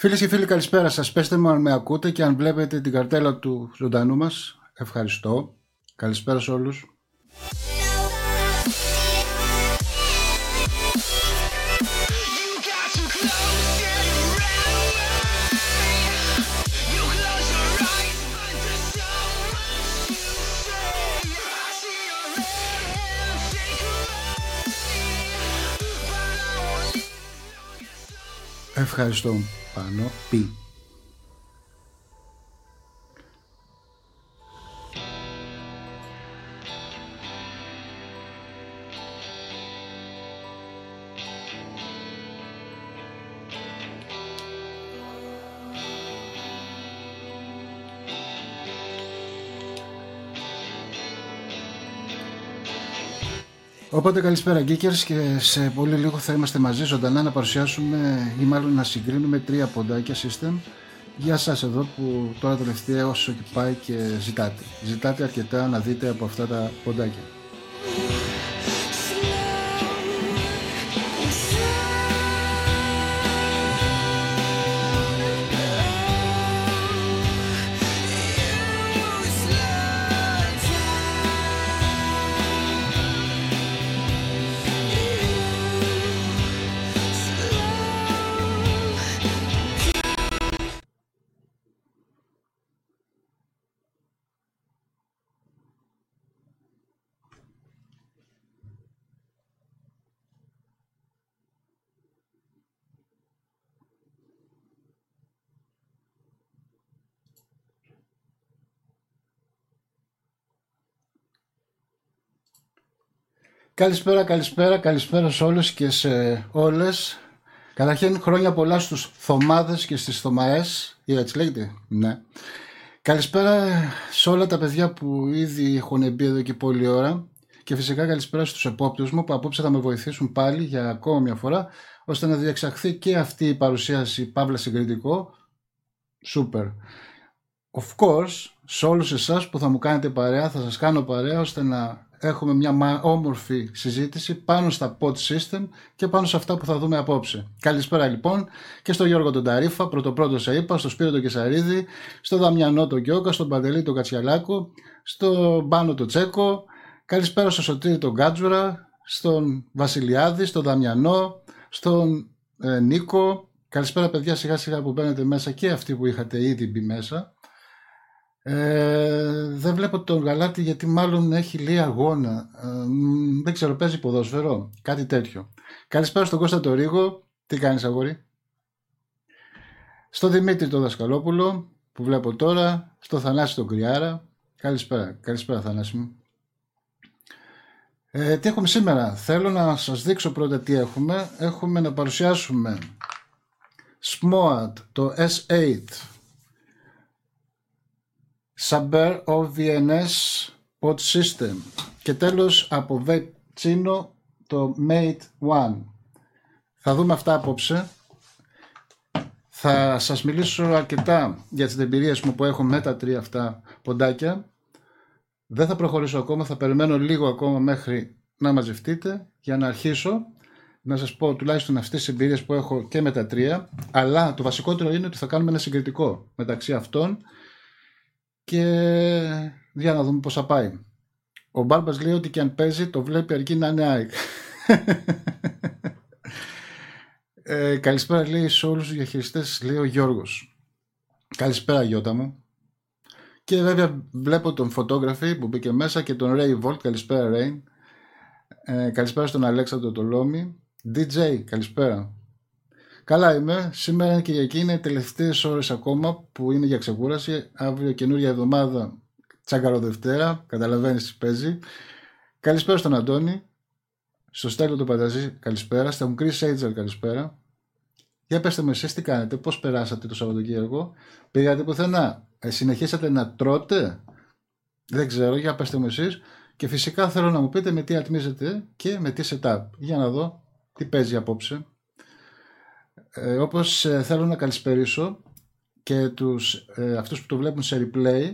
Φίλες και φίλοι, καλησπέρα σας. Πέστε μου αν με ακούτε και αν βλέπετε την καρτέλα του ζωντανού μας. Ευχαριστώ. Καλησπέρα σε όλους. Ευχαριστώ πάνω πι. Οπότε καλησπέρα Geekers, και σε πολύ λίγο θα είμαστε μαζί ζωντανά να παρουσιάσουμε ή μάλλον να συγκρίνουμε τρία ποντάκια system για σας εδώ που τώρα τελευταία όσο και πάει και ζητάτε. Ζητάτε αρκετά να δείτε από αυτά τα ποντάκια. Καλησπέρα σε όλους και σε όλες. Καταρχήν χρόνια πολλά στους Θωμάδες και στις Θωμαές, ή έτσι λέγεται, ναι. Καλησπέρα σε όλα τα παιδιά που ήδη έχουν μπει εδώ και πολλή ώρα και φυσικά καλησπέρα στους επόπτες μου που απόψε θα με βοηθήσουν πάλι για ακόμα μια φορά ώστε να διεξαχθεί και αυτή η παρουσίαση, παύλα συγκριτικό, super. Of course, σε όλους εσάς που θα μου κάνετε παρέα, θα σας κάνω παρέα ώστε να έχουμε μια όμορφη συζήτηση πάνω στα pod system και πάνω σε αυτά που θα δούμε απόψε. Καλησπέρα λοιπόν και στον Γιώργο τον Ταρίφα, πρωτοπρώτο σε είπα, στον Σπύρο τον Κεσαρίδη, στον Δαμιανό τον Κιώκα, στον Παντελή τον Κατσιαλάκο, στον Πάνο τον Τσέκο. Καλησπέρα στον Σωτήρη τον Κάτζουρα, στον Βασιλιάδη, στον Δαμιανό, στον Νίκο. Καλησπέρα παιδιά, σιγά σιγά που μπαίνετε μέσα και αυτοί που είχατε ήδη μπει μέσα. Δεν βλέπω τον Γαλάτη γιατί μάλλον έχει λίγα αγώνα, δεν ξέρω, παίζει ποδόσφαιρο, κάτι τέτοιο. Καλησπέρα στον Κώστα το Ρίγο, τι κάνεις αγόρι? Στον Δημήτρη τον Δασκαλόπουλο που βλέπω τώρα, στον Θανάση τον Κριάρα, καλησπέρα Θανάση μου. Τι έχουμε σήμερα? Θέλω να σας δείξω πρώτα τι έχουμε. Έχουμε να παρουσιάσουμε Smoant το S8 Saber OVNS Pod System και τέλος από Vapeccino το Mate One. Θα δούμε αυτά απόψε. Θα σας μιλήσω αρκετά για τις εμπειρίες μου που έχω με τα τρία αυτά ποντάκια. Δεν θα προχωρήσω ακόμα, θα περιμένω λίγο ακόμα μέχρι να μαζευτείτε για να αρχίσω να σας πω τουλάχιστον αυτές τις εμπειρίες που έχω και με τα τρία, αλλά το βασικότερο είναι ότι θα κάνουμε ένα συγκριτικό μεταξύ αυτών και για να δούμε πώς θα πάει. Ο Μπάρμπας λέει ότι και αν παίζει το βλέπει αρκεί να είναι ΑΕΚ. Καλησπέρα λέει σε όλους τους διαχειριστές, λέει ο Γιώργος. Καλησπέρα Γιώτα μου. Και βέβαια βλέπω τον φωτόγραφη που μπήκε μέσα και τον Ray Volt. Καλησπέρα Ray. Καλησπέρα στον Αλέξανδρο το Λόμι. DJ καλησπέρα. Καλά είμαι. Σήμερα είναι Κυριακή, είναι τελευταίες ώρες ακόμα που είναι για ξεκούραση. Αύριο καινούρια εβδομάδα, τσάκαρο Δευτέρα, καταλαβαίνεις τι παίζει. Καλησπέρα στον Αντώνη, στο Στέλιο τον Πανταζή, καλησπέρα. Στον Chris Agel, καλησπέρα. Για πέστε μου εσείς τι κάνετε, πώς περάσατε το Σαββατοκύριακο, πήγατε πουθενά, συνεχίσατε να τρώτε, δεν ξέρω, για πέστε μου εσείς. Και φυσικά θέλω να μου πείτε με τι ατμίζετε και με τι setup, για να δω τι παίζει απόψε. Όπως θέλω να καλησπερίσω και τους, αυτούς που το βλέπουν σε replay,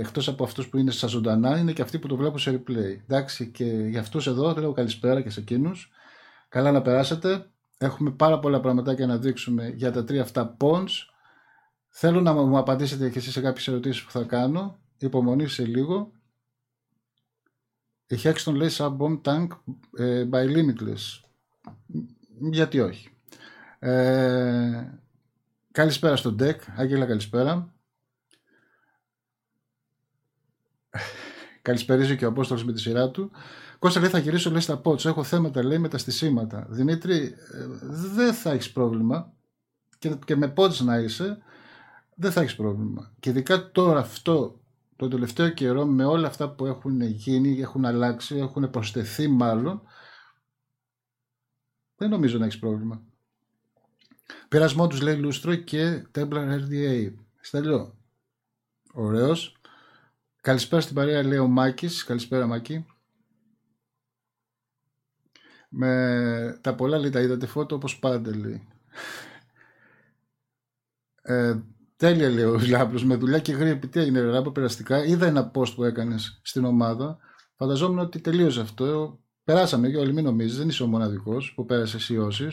εκτός από αυτούς που είναι στα ζωντανά, είναι και αυτοί που το βλέπουν σε replay. Εντάξει, και για αυτούς εδώ λέω καλησπέρα και σε εκείνους. Καλά να περάσετε. Έχουμε πάρα πολλά πραγματάκια να δείξουμε για τα τρία αυτά ponds. Θέλω να μου απαντήσετε και εσείς σε κάποιες ερωτήσεις που θα κάνω. Υπομονή σε λίγο. Η Hexton λέει sub bomb tank by limitless. Γιατί όχι. Καλησπέρα στο deck. Άγγελα, καλησπέρα. Καλησπέριζε και ο Απόστολος με τη σειρά του. Κώστα λέει θα γυρίσω λέει στα pots. Έχω θέματα λέει με τα στισίματα. Δημήτρη, δεν θα έχεις πρόβλημα. Και με pots να είσαι, δεν θα έχεις πρόβλημα. Και ειδικά τώρα αυτό, το τελευταίο καιρό, με όλα αυτά που έχουν γίνει, έχουν αλλάξει, έχουν προσθεθεί μάλλον, δεν νομίζω να έχεις πρόβλημα. Πειρασμό τους λέει λούστρο και Templar RDA. Στέλιο. Ωραίος. Καλησπέρα στην παρέα λέει ο Μάκης. Καλησπέρα Μάκη. Με τα πολλά λέει τα είδατε φώτο όπως πάντα λέει. Τέλεια λέει ο Λάμπρος. Με δουλειά και γρήγορα τι έγινε Ράμπο περαστικά. Είδα ένα post που έκανες στην ομάδα. Φανταζόμουν ότι τελείωσε αυτό. Περάσαμε και όλοι, μην νομίζεις. Δεν είσαι ο μοναδικός που πέρασες οι όσοι.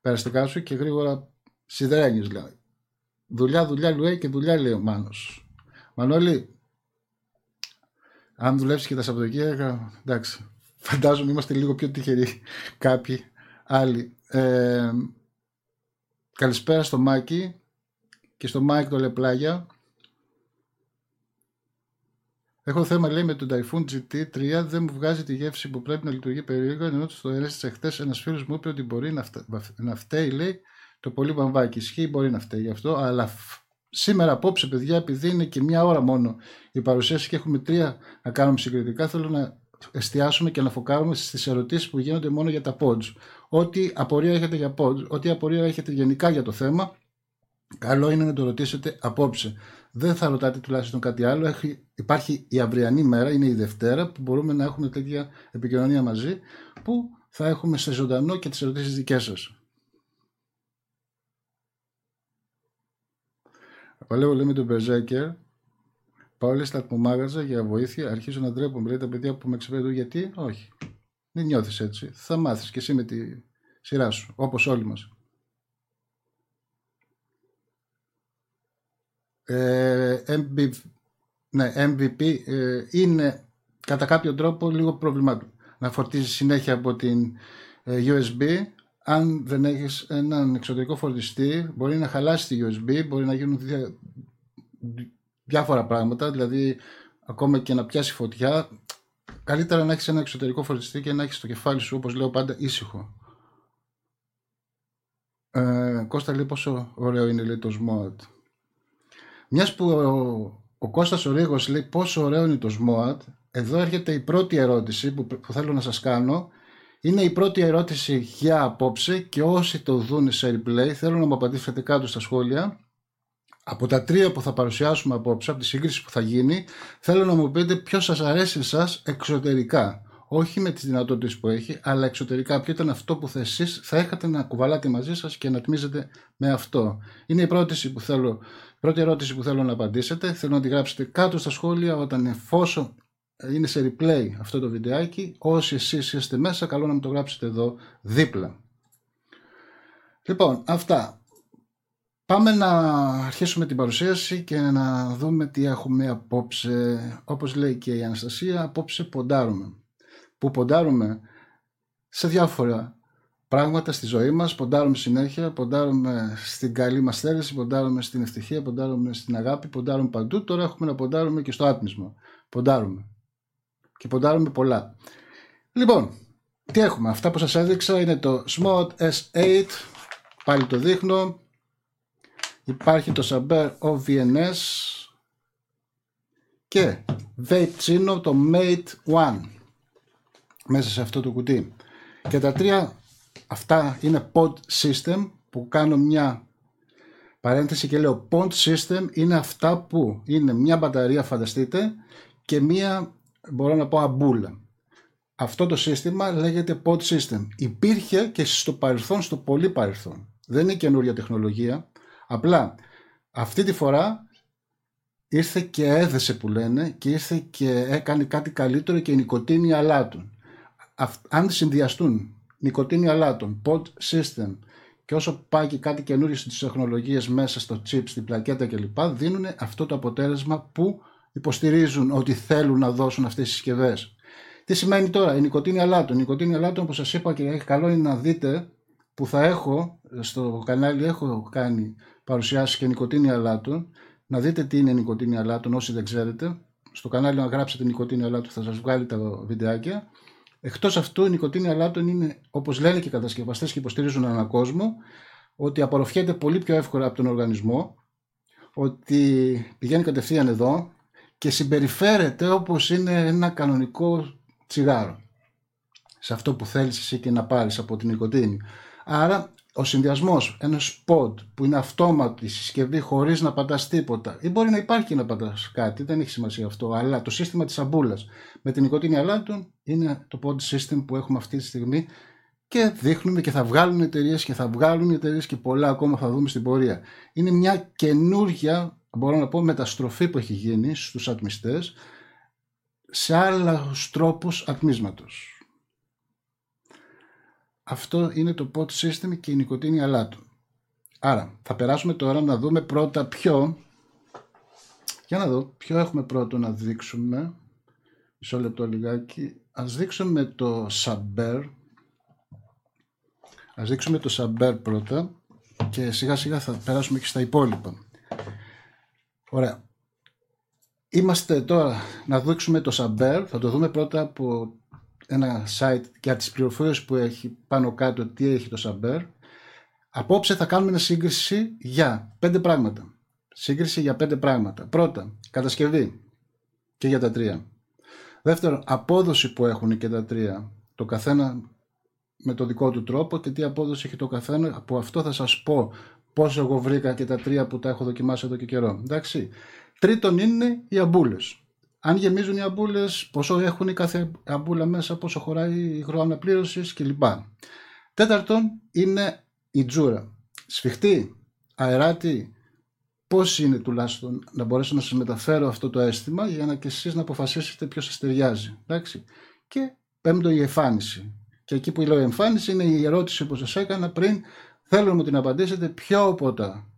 Περαστικά σου και γρήγορα σιδερένεις λέει. Δουλειά, δουλειά λέει και δουλειά λέει ο Μάνος. Μανώλη, αν δουλεύεις και τα Σαββατοκύριακα, εντάξει, φαντάζομαι είμαστε λίγο πιο τυχεροί κάποιοι άλλοι. Καλησπέρα στο Μάκη και στο Μάικ το Λεπλάγια. Έχω θέμα λέει με τον Typhoon GT3, δεν μου βγάζει τη γεύση που πρέπει να λειτουργεί περίεργα, ενώ στο ερέστησα χτες ένας φίλος μου είπε ότι μπορεί να φταίει λέει το πολύ βαμβάκι. Ισχύει, μπορεί να φταίει γι' αυτό, αλλά σήμερα απόψε παιδιά, επειδή είναι και μια ώρα μόνο η παρουσίαση και έχουμε τρία να κάνουμε συγκριτικά, θέλω να εστιάσουμε και να φοκάρουμε στις ερωτήσεις που γίνονται μόνο για τα pods. Ό,τι απορία έχετε για pods, ό,τι απορία έχετε γενικά για το θέμα, καλό είναι να το ρωτήσετε απόψε. Δεν θα ρωτάτε τουλάχιστον κάτι άλλο. Υπάρχει η αυριανή μέρα, είναι η Δευτέρα, που μπορούμε να έχουμε τέτοια επικοινωνία μαζί, που θα έχουμε σε ζωντανό και τις ερωτήσεις δικές σας. Παλεύω λέει με τον Berserker. Πάω λέει στα ατμομάγαζα για βοήθεια. Αρχίζω να ντρέπομαι λέει τα παιδιά που με εξυπηρετούν. Γιατί όχι. Μην νιώθεις έτσι. Θα μάθεις και εσύ με τη σειρά σου. Όπως όλοι μας. MVP είναι κατά κάποιο τρόπο λίγο προβλημάτιο. Να φορτίζεις συνέχεια από την USB. Αν δεν έχεις έναν εξωτερικό φορτιστή, μπορεί να χαλάσει τη USB, μπορεί να γίνουν διάφορα πράγματα, δηλαδή ακόμα και να πιάσει φωτιά. Καλύτερα να έχεις ένα εξωτερικό φορτιστή και να έχεις το κεφάλι σου, όπως λέω πάντα, ήσυχο. Κώστα λέει πόσο ωραίο είναι λέει, το Smoant. Μιας που ο Κώστας ο Ρίγος λέει πόσο ωραίο είναι το Smoant, εδώ έρχεται η πρώτη ερώτηση που θέλω να σας κάνω. Είναι η πρώτη ερώτηση για απόψε και όσοι το δουν σε replay θέλω να μου απαντήσετε κάτω στα σχόλια. Από τα τρία που θα παρουσιάσουμε απόψε, από τη σύγκριση που θα γίνει, θέλω να μου πείτε ποιος σας αρέσει εσάς εξωτερικά. Όχι με τις δυνατότητες που έχει, αλλά εξωτερικά. Ποιο ήταν αυτό που εσείς θα έχατε να κουβαλάτε μαζί σας και να τμίζετε με αυτό. Είναι η πρώτη ερώτηση που θέλω να απαντήσετε. Θέλω να τη γράψετε κάτω στα σχόλια όταν εφόσον είναι σε replay αυτό το βιντεάκι. Όσοι εσείς είστε μέσα, καλό να μου το γράψετε εδώ δίπλα. Λοιπόν, αυτά. Πάμε να αρχίσουμε την παρουσίαση και να δούμε τι έχουμε απόψε. Όπως λέει και η Αναστασία, απόψε ποντάρουμε. Που ποντάρουμε σε διάφορα πράγματα στη ζωή μας. Ποντάρουμε συνέχεια, ποντάρουμε στην καλή μας θέληση, ποντάρουμε στην ευτυχία, ποντάρουμε στην αγάπη, ποντάρουμε παντού. Τώρα έχουμε να ποντάρουμε και στο άτμισμα. Ποντάρουμε. Και ποντάρουμε πολλά. Λοιπόν, τι έχουμε. Αυτά που σας έδειξα είναι το Smoant S8. Πάλι το δείχνω. Υπάρχει το Saber OVNS και Vapeccino το Mate One μέσα σε αυτό το κουτί. Και τα τρία αυτά είναι pod system, που κάνω μια παρένθεση και λέω pod system είναι αυτά που είναι μια μπαταρία, φανταστείτε, και μια, μπορώ να πω, αμπούλα. Αυτό το σύστημα λέγεται pod system. Υπήρχε και στο παρελθόν, στο πολύ παρελθόν. Δεν είναι καινούρια τεχνολογία. Απλά αυτή τη φορά ήρθε και έδεσε, που λένε, και ήρθε και έκανε κάτι καλύτερο και η νοικοτήνη αλάτων. Αν συνδυαστούν νοικοτήνη αλάτων, pod system, και όσο πάει και κάτι καινούριο στις τεχνολογίες μέσα στο chip, στην πλακέτα κλπ, δίνουν αυτό το αποτέλεσμα που υποστηρίζουν ότι θέλουν να δώσουν αυτές τις συσκευές. Τι σημαίνει τώρα η νοικοτήνη αλάτων? Η νοικοτήνη αλάτων, όπως σας είπα και καλό είναι να δείτε, που θα έχω στο κανάλι, έχω κάνει παρουσιάσεις και νοικοτήνη αλάτων, να δείτε τι είναι νοικοτήνη αλάτων όσοι δεν ξέρετε. Στο κανάλι να γράψετε νοικοτήνη αλάτων, θα σας βγάλει τα βιντεάκια. Εκτός αυτού, η νοικοτήνη αλάτων είναι, όπως λένε και οι κατασκευαστές και υποστηρίζουν έναν κόσμο, ότι απορροφιέται πολύ πιο εύκολα από τον οργανισμό, ότι πηγαίνει κατευθείαν εδώ και συμπεριφέρεται όπως είναι ένα κανονικό τσιγάρο, σε αυτό που θέλεις εσύ και να πάρεις από την νοικοτήνη. Άρα ο συνδυασμός ενός pod που είναι αυτόματη συσκευή χωρίς να πατάς τίποτα, ή μπορεί να υπάρχει και να πατάς κάτι, δεν έχει σημασία αυτό, αλλά το σύστημα της σαμπούλας με την νοικοτήνη αλάτων είναι το pod system που έχουμε αυτή τη στιγμή και δείχνουμε και θα βγάλουν εταιρείες και θα βγάλουν εταιρείες και πολλά ακόμα θα δούμε στην πορεία. Είναι μια καινούργια, μπορώ να πω, μεταστροφή που έχει γίνει στους ατμιστές σε άλλους τρόπους ατμίσματος. Αυτό είναι το pod system και η νοικοτήνη αλάτων. Άρα θα περάσουμε τώρα να δούμε πρώτα ποιο. Για να δω ποιο έχουμε πρώτο να δείξουμε. Μισό λεπτό λιγάκι. Ας δείξουμε το Saber. Ας δείξουμε το Saber πρώτα και σιγά σιγά θα περάσουμε και στα υπόλοιπα. Ωραία. Είμαστε τώρα να δείξουμε το Saber. Θα το δούμε πρώτα από ένα site για τις πληροφορίες που έχει πάνω κάτω, τι έχει το Saber. Απόψε θα κάνουμε μια σύγκριση για 5 πράγματα. Σύγκριση για 5 πράγματα. Πρώτα, κατασκευή και για τα 3. Δεύτερον, απόδοση που έχουν και τα 3. Το καθένα με το δικό του τρόπο και τι απόδοση έχει το καθένα. Από αυτό θα σας πω πόσο εγώ βρήκα και τα 3 που τα έχω δοκιμάσει εδώ και καιρό. Εντάξει. Τρίτον είναι οι αμπούλες. Αν γεμίζουν οι αμπούλες, πόσο έχουν η κάθε αμπούλα μέσα, πόσο χωράει η υγροαναπλήρωσης κλπ. Τέταρτον είναι η τζούρα. Σφιχτή, αεράτη, πώς είναι τουλάχιστον να μπορέσω να σας μεταφέρω αυτό το αίσθημα για να και εσείς να αποφασίσετε ποιος σας ταιριάζει. Εντάξει. Και πέμπτον η εμφάνιση. Και εκεί που λέω η εμφάνιση είναι η ερώτηση που σας έκανα πριν. Θέλω να μου την απαντήσετε ποιο από τα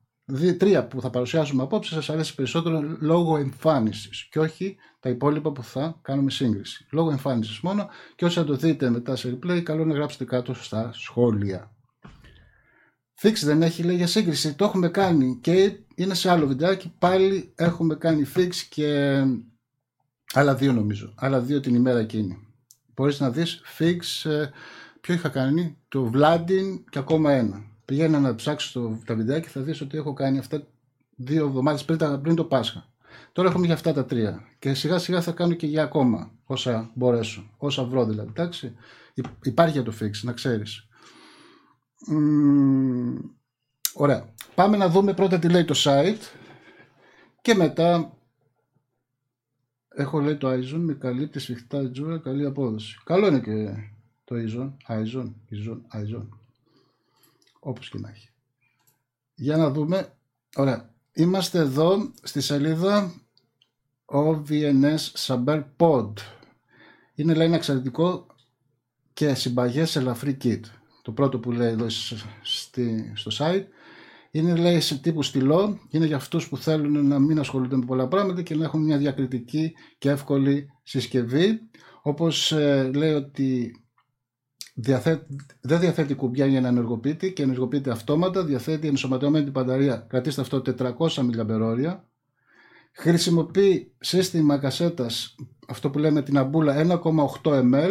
3 που θα παρουσιάσουμε απόψε σας αρέσει περισσότερο λόγω εμφάνισης και όχι τα υπόλοιπα που θα κάνουμε σύγκριση. Λόγω εμφάνισης μόνο, και όσοι θα το δείτε μετά σε replay, καλό να γράψετε κάτω στα σχόλια. Fix δεν έχει, λέει, για σύγκριση. Το έχουμε κάνει και είναι σε άλλο βιντεάκι. Πάλι έχουμε κάνει fix και άλλα 2 νομίζω. Άλλα 2 την ημέρα εκείνη. Μπορείς να δεις fix, ποιο είχα κάνει, το Vladin και ακόμα ένα. Πηγαίνω να ψάξω τα βιντεάκια και θα δεις ότι έχω κάνει αυτά 2 εβδομάδες πριν το Πάσχα. Τώρα έχουμε για αυτά τα 3 και σιγά σιγά θα κάνω και για ακόμα όσα μπορέσω, όσα βρω δηλαδή. Εντάξει. Υπάρχει για το fix, να ξέρεις. Ωραία. Πάμε να δούμε πρώτα τι λέει το site και μετά έχω, λέει, το iZone με καλύπτει σφιχτά τζούρα, καλή απόδοση. Καλό είναι και το iZone. Όπως και να έχει. Για να δούμε. Ωραία. Είμαστε εδώ στη σελίδα OVNS Saber Pod. Είναι, λέει, ένα εξαιρετικό και συμπαγές ελαφρύ kit. Το πρώτο που λέει εδώ στο site είναι, λέει, σε τύπου στυλό. Είναι για αυτούς που θέλουν να μην ασχολούνται με πολλά πράγματα και να έχουν μια διακριτική και εύκολη συσκευή. Όπως λέει ότι δεν διαθέτει κουμπιά για να ενεργοποιείται και ενεργοποιείται αυτόματα. Διαθέτει ενσωματωμένη μπαταρία, κρατήστε αυτό, 400 mAh. Χρησιμοποιεί σύστημα κασέτας, αυτό που λέμε την αμπούλα, 1,8 ml.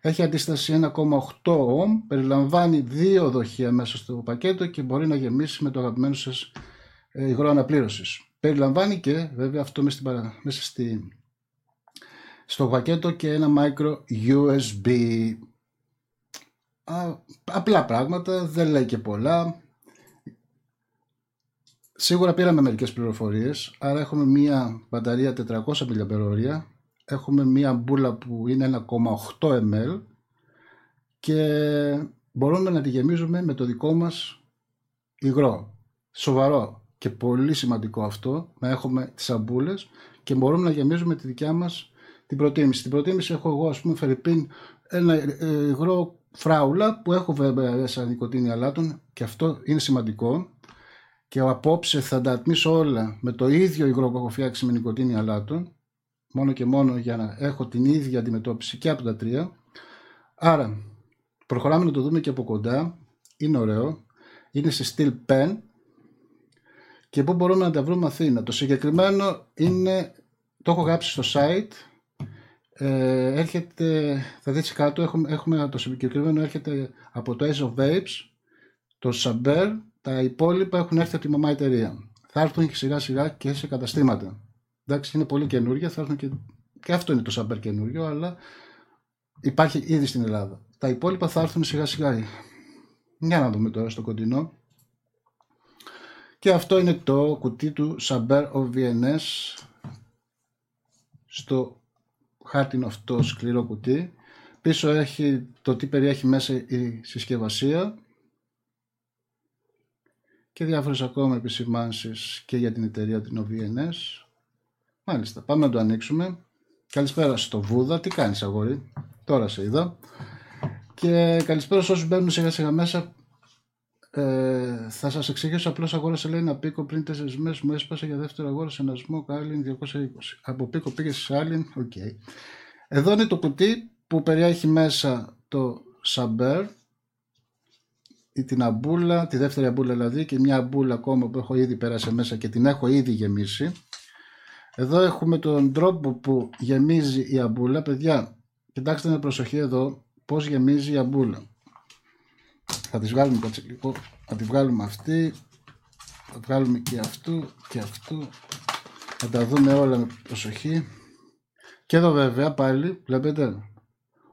Έχει αντίσταση 1,8 ohm. Περιλαμβάνει 2 δοχεία μέσα στο πακέτο και μπορεί να γεμίσει με το αγαπημένο σας υγρό αναπλήρωσης. Περιλαμβάνει και βέβαια αυτό μέσα στο πακέτο και ένα micro USB. Απλά πράγματα, δεν λέει και πολλά. Σίγουρα πήραμε μερικές πληροφορίες. Άρα έχουμε μια μπαταρία 400 mAh. Έχουμε μια μπούλα που είναι 1,8 ml. Και μπορούμε να τη γεμίζουμε με το δικό μας υγρό. Σοβαρό και πολύ σημαντικό αυτό, να έχουμε τις αμπούλες και μπορούμε να γεμίζουμε τη δικιά μας την προτίμηση. Την προτίμηση έχω εγώ, ας πούμε, φερειπίν ένα υγρό φράουλα που έχω βέβαια σαν νοικοτήνη αλάτων, και αυτό είναι σημαντικό, και απόψε θα τα ατμίσω όλα με το ίδιο υγρό που έχω φτιάξει με νοικοτήνη αλάτων, μόνο και μόνο για να έχω την ίδια αντιμετώπιση και από τα τρία. Άρα προχωράμε να το δούμε και από κοντά, είναι ωραίο, είναι σε Steel Pen και πού μπορούμε να τα βρούμε Αθήνα. Το συγκεκριμένο είναι, το έχω γράψει στο site, έρχεται, θα δεις κάτω, έχουμε το συγκεκριμένο έρχεται από το Ace of Vapes, το Saber, τα υπόλοιπα έχουν έρθει από τη μαμά εταιρεία. Θα έρθουν και σιγά σιγά και σε καταστήματα. Εντάξει, είναι πολύ καινούργια, θα έρθουν και αυτό είναι το Saber καινούριο, αλλά υπάρχει ήδη στην Ελλάδα. Τα υπόλοιπα θα έρθουν σιγά σιγά. Για να δούμε τώρα στο κοντινό. Και αυτό είναι το κουτί του Saber OVNS, στο χάρτινο αυτό σκληρό κουτί. Πίσω έχει το τι περιέχει μέσα η συσκευασία και διάφορες ακόμα επισημάνσεις και για την εταιρεία την OVNS. Μάλιστα, πάμε να το ανοίξουμε. Καλησπέρα στο Βούδα, τι κάνεις αγόρι, τώρα σε είδα. Και καλησπέρα σε όσους μπαίνουν σιγά σιγά μέσα. Θα σας εξηγήσω, απλώς αγόρασα λέει ένα πίκο πριν 4 μέρες, μου έσπασε, για δεύτερο αγόρασε ένα smoke Allen 220. Από πίκο πήγε σε Allen, οκ. Εδώ είναι το κουτί που περιέχει μέσα το Saber, την αμπούλα, τη δεύτερη αμπούλα δηλαδή, και μια αμπούλα ακόμα που έχω ήδη περάσει μέσα και την έχω ήδη γεμίσει. Εδώ έχουμε τον τρόπο που γεμίζει η αμπούλα. Παιδιά, κοιτάξτε με προσοχή εδώ πώς γεμίζει η αμπούλα. Θα τη βγάλουμε κάτσε λίγο, θα τη βγάλουμε αυτή, θα βγάλουμε και αυτού και αυτού, θα τα δούμε όλα με προσοχή. Και εδώ βέβαια πάλι βλέπετε,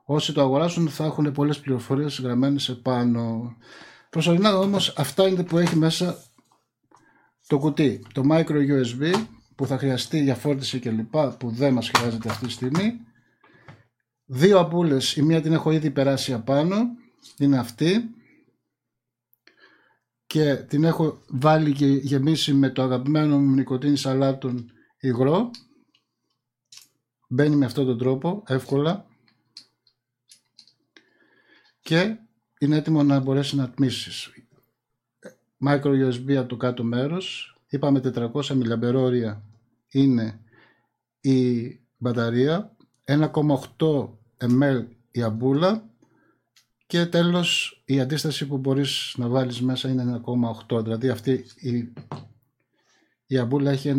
όσοι το αγοράσουν θα έχουν πολλές πληροφορίες γραμμένες επάνω. Προσωρινά όμως αυτά είναι που έχει μέσα το κουτί, το micro USB που θα χρειαστεί για φόρτιση και λοιπά, που δεν μας χρειάζεται αυτή τη στιγμή. Δύο αμπούλες, η μία την έχω ήδη περάσει απάνω, είναι αυτή, και την έχω βάλει και γεμίσει με το αγαπημένο μου νοικοτήνη σαλάτων υγρό. Μπαίνει με αυτόν τον τρόπο εύκολα και είναι έτοιμο να μπορέσει να ατμίσεις. Micro USB από το κάτω μέρος, είπαμε 400 mAh είναι η μπαταρία, 1,8 ml η αμπούλα. Και τέλος η αντίσταση που μπορείς να βάλεις μέσα είναι 1,8, δηλαδή αυτή η αμπούλα έχει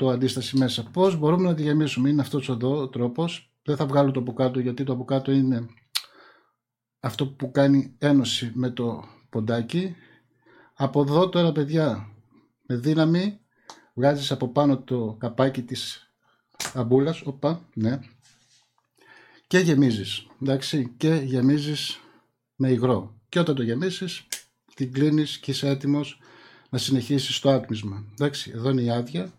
1,8 αντίσταση μέσα. Πώς μπορούμε να τη γεμίσουμε, είναι αυτός εδώ ο τρόπος. Δεν θα βγάλω το από κάτω, γιατί το από κάτω είναι αυτό που κάνει ένωση με το ποντάκι. Από εδώ τώρα παιδιά, με δύναμη βγάζεις από πάνω το καπάκι της αμπούλας, οπα, ναι, και γεμίζεις, εντάξει, και γεμίζεις με υγρό, και όταν το γεμίσεις την κλείνεις και είσαι έτοιμος να συνεχίσεις το άτμισμα. Εντάξει, εδώ είναι η άδεια,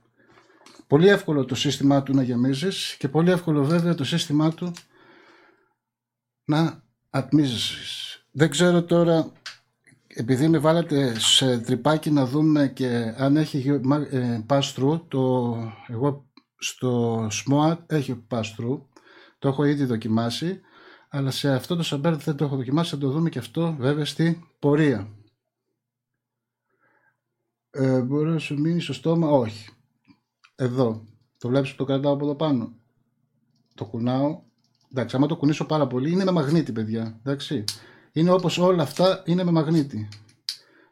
πολύ εύκολο το σύστημά του να γεμίζεις και πολύ εύκολο βέβαια το σύστημά του να ατμίζεις. Δεν ξέρω τώρα, επειδή με βάλατε σε τρυπάκι να δούμε και αν έχει pass through, εγώ στο Smoant έχει pass through, το έχω ήδη δοκιμάσει. Αλλά σε αυτό το Saber δεν το έχω δοκιμάσει, θα το δούμε και αυτό βέβαια στη πορεία. Μπορεί να σου μείνει στο στόμα, όχι. Εδώ, το βλέπεις που το κρατάω από εδώ πάνω. Το κουνάω, εντάξει, άμα το κουνήσω πάρα πολύ, είναι με μαγνήτη παιδιά, εντάξει. Είναι όπως όλα αυτά, είναι με μαγνήτη.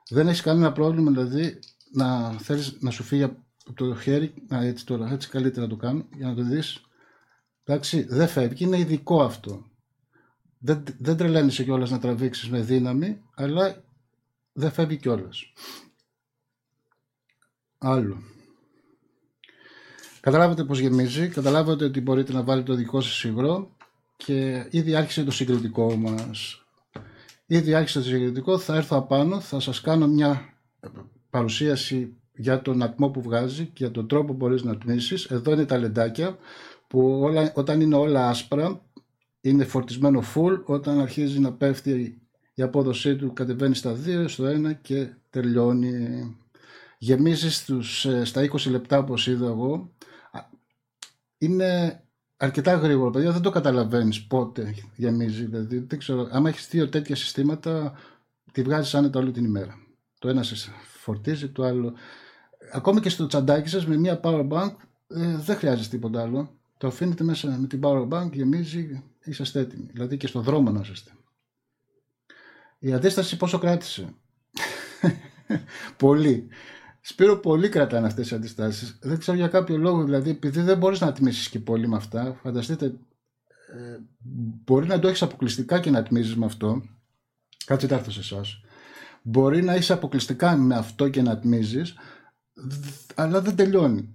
Δεν έχεις κανένα πρόβλημα δηλαδή να θέλεις να σου φύγει από το χέρι. Α, έτσι τώρα, έτσι καλύτερα το κάνω για να το δεις. Εντάξει, δεν φεύγει, είναι ειδικό αυτό. Δεν τρελαίνεσαι κιόλας να τραβήξεις με δύναμη, αλλά δεν φεύγει κιόλας. Άλλο. Καταλάβατε πως γεμίζει, καταλάβατε ότι μπορείτε να βάλετε το δικό σας υγρό και ήδη άρχισε το συγκριτικό μας. Ήδη άρχισε το συγκριτικό, θα έρθω απάνω, θα σας κάνω μια παρουσίαση για τον ατμό που βγάζει και για τον τρόπο που μπορείς να ατμίσεις. Εδώ είναι τα λεντάκια που όταν είναι όλα άσπρα, είναι φορτισμένο full, όταν αρχίζει να πέφτει η απόδοσή του κατεβαίνει στα 2, στο 1 και τελειώνει. Γεμίζεις στα 20 λεπτά όπως είδα εγώ. Είναι αρκετά γρήγορα, παιδιά, δεν το καταλαβαίνεις πότε γεμίζει. Δηλαδή, δεν ξέρω, άμα έχεις δύο τέτοια συστήματα, τη βγάζεις άνετα όλη την ημέρα. Το ένα σε φορτίζει, το άλλο. Ακόμα και στο τσαντάκι σας με μία power bank δεν χρειάζεται τίποτα άλλο. Το αφήνετε μέσα με την power bank, γεμίζει, είσαστε έτοιμοι. Δηλαδή και στον δρόμο να είσαστε. Η αντίσταση πόσο κράτησε? Πολύ. Σπύρο, πολύ κρατάνε αυτές οι αντιστάσεις. Δεν ξέρω για κάποιο λόγο, δηλαδή, επειδή δεν μπορείς να τιμήσεις και πολύ με αυτά. Φανταστείτε, μπορεί να το έχεις αποκλειστικά και να τιμήσεις με αυτό. Κάτσε τα έρθω σε εσάς. Μπορεί να έχεις αποκλειστικά με αυτό και να τιμήσεις, αλλά δεν τελειώνει.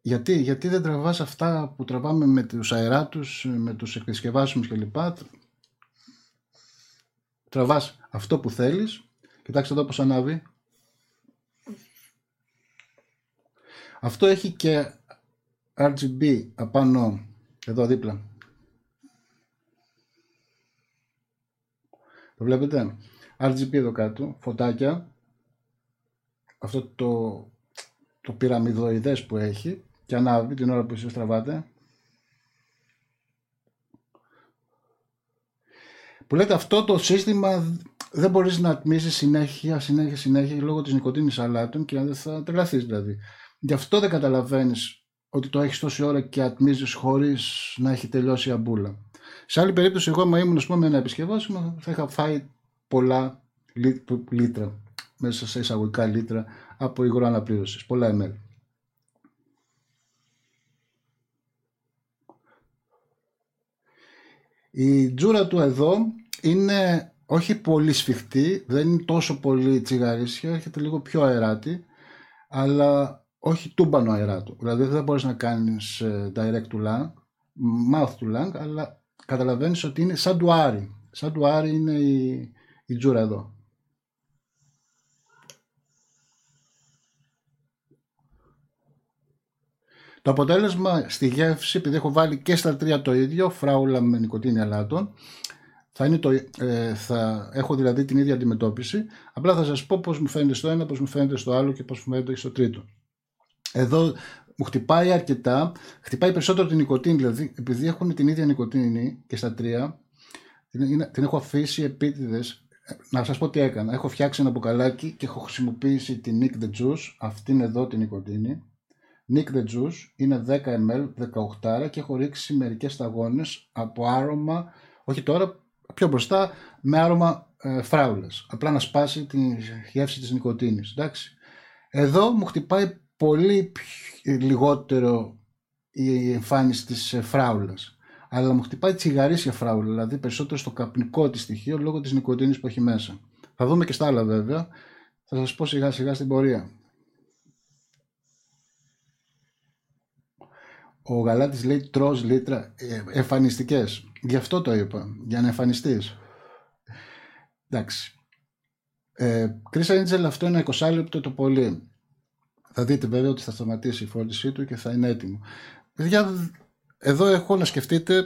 Γιατί δεν τραβάς αυτά που τραβάμε με τους αεράτους, με τους εκδισκευάσιμους κλπ. Τραβάς αυτό που θέλεις. Κοιτάξτε εδώ πώς ανάβει. Αυτό έχει και RGB απάνω, εδώ δίπλα. Το βλέπετε? RGB εδώ κάτω, φωτάκια. Αυτό το πυραμιδοειδές που έχει και ανάβει την ώρα που εσείς τραβάτε. Που λέτε, αυτό το σύστημα δεν μπορείς να τμήσεις συνέχεια λόγω της νοικοτήνης αλάτων και δεν θα τρελαθείς δηλαδή. Γι' αυτό δεν καταλαβαίνεις ότι το έχεις τόση ώρα και ατμίζεις χωρίς να έχει τελειώσει η αμπούλα. Σε άλλη περίπτωση, εγώ άμα ήμουν ας πούμε, με ένα επισκευάσιμο, θα είχα φάει πολλά λίτρα, μέσα σε εισαγωγικά λίτρα, από υγρό αναπλήρωσης, πολλά ml. Η τζούρα του εδώ είναι όχι πολύ σφιχτή, δεν είναι τόσο πολύ τσιγαρίσια, έρχεται λίγο πιο αεράτη, αλλά όχι τούμπανο αεράτο. Δηλαδή δεν θα μπορείς να κάνεις direct to lung, mouth to lung, αλλά καταλαβαίνεις ότι είναι σαν ντουάρι. Σαν ντουάρι είναι η τζούρα εδώ. Το αποτέλεσμα στη γεύση, επειδή έχω βάλει και στα τρία το ίδιο, φράουλα με νοικοτήνη αλάτων, θα έχω δηλαδή την ίδια αντιμετώπιση, απλά θα σας πω πώς μου φαίνεται στο ένα, πώς μου φαίνεται στο άλλο και πώς μου φαίνεται στο τρίτο. Εδώ μου χτυπάει αρκετά, χτυπάει περισσότερο την νοικοτήνη, δηλαδή επειδή έχουν την ίδια νοικοτήνη και στα τρία, την έχω αφήσει επίτηδες. Να σας πω τι έκανα, έχω φτιάξει ένα μπουκαλάκι και έχω χρησιμοποιήσει την Nic the Juice, αυτήν εδώ την νοικοτήνη. Nic the Juice είναι 10 ml, 18 και έχω ρίξει μερικές σταγόνες από άρωμα, όχι τώρα, πιο μπροστά, με άρωμα φράουλας. Απλά να σπάσει τη γεύση της νοικοτήνης, εντάξει. Εδώ μου χτυπάει πολύ λιγότερο η εμφάνιση της φράουλας, αλλά μου χτυπάει τσιγαρίσια φράουλα, δηλαδή περισσότερο στο καπνικό της στοιχείο λόγω της νοικοτήνης που έχει μέσα. Θα δούμε και στα άλλα βέβαια, θα σας πω σιγά σιγά στην πορεία. Ο Γαλάτης λέει τρως λίτρα εμφανιστικές, γι' αυτό το είπα, για να εμφανιστείς. Εντάξει. Κρίσα Ίντζελ, αυτό είναι 20 λεπτό το πολύ. Θα δείτε βέβαια ότι θα σταματήσει η φόρτισή του και θα είναι έτοιμο. Εδώ έχω να σκεφτείτε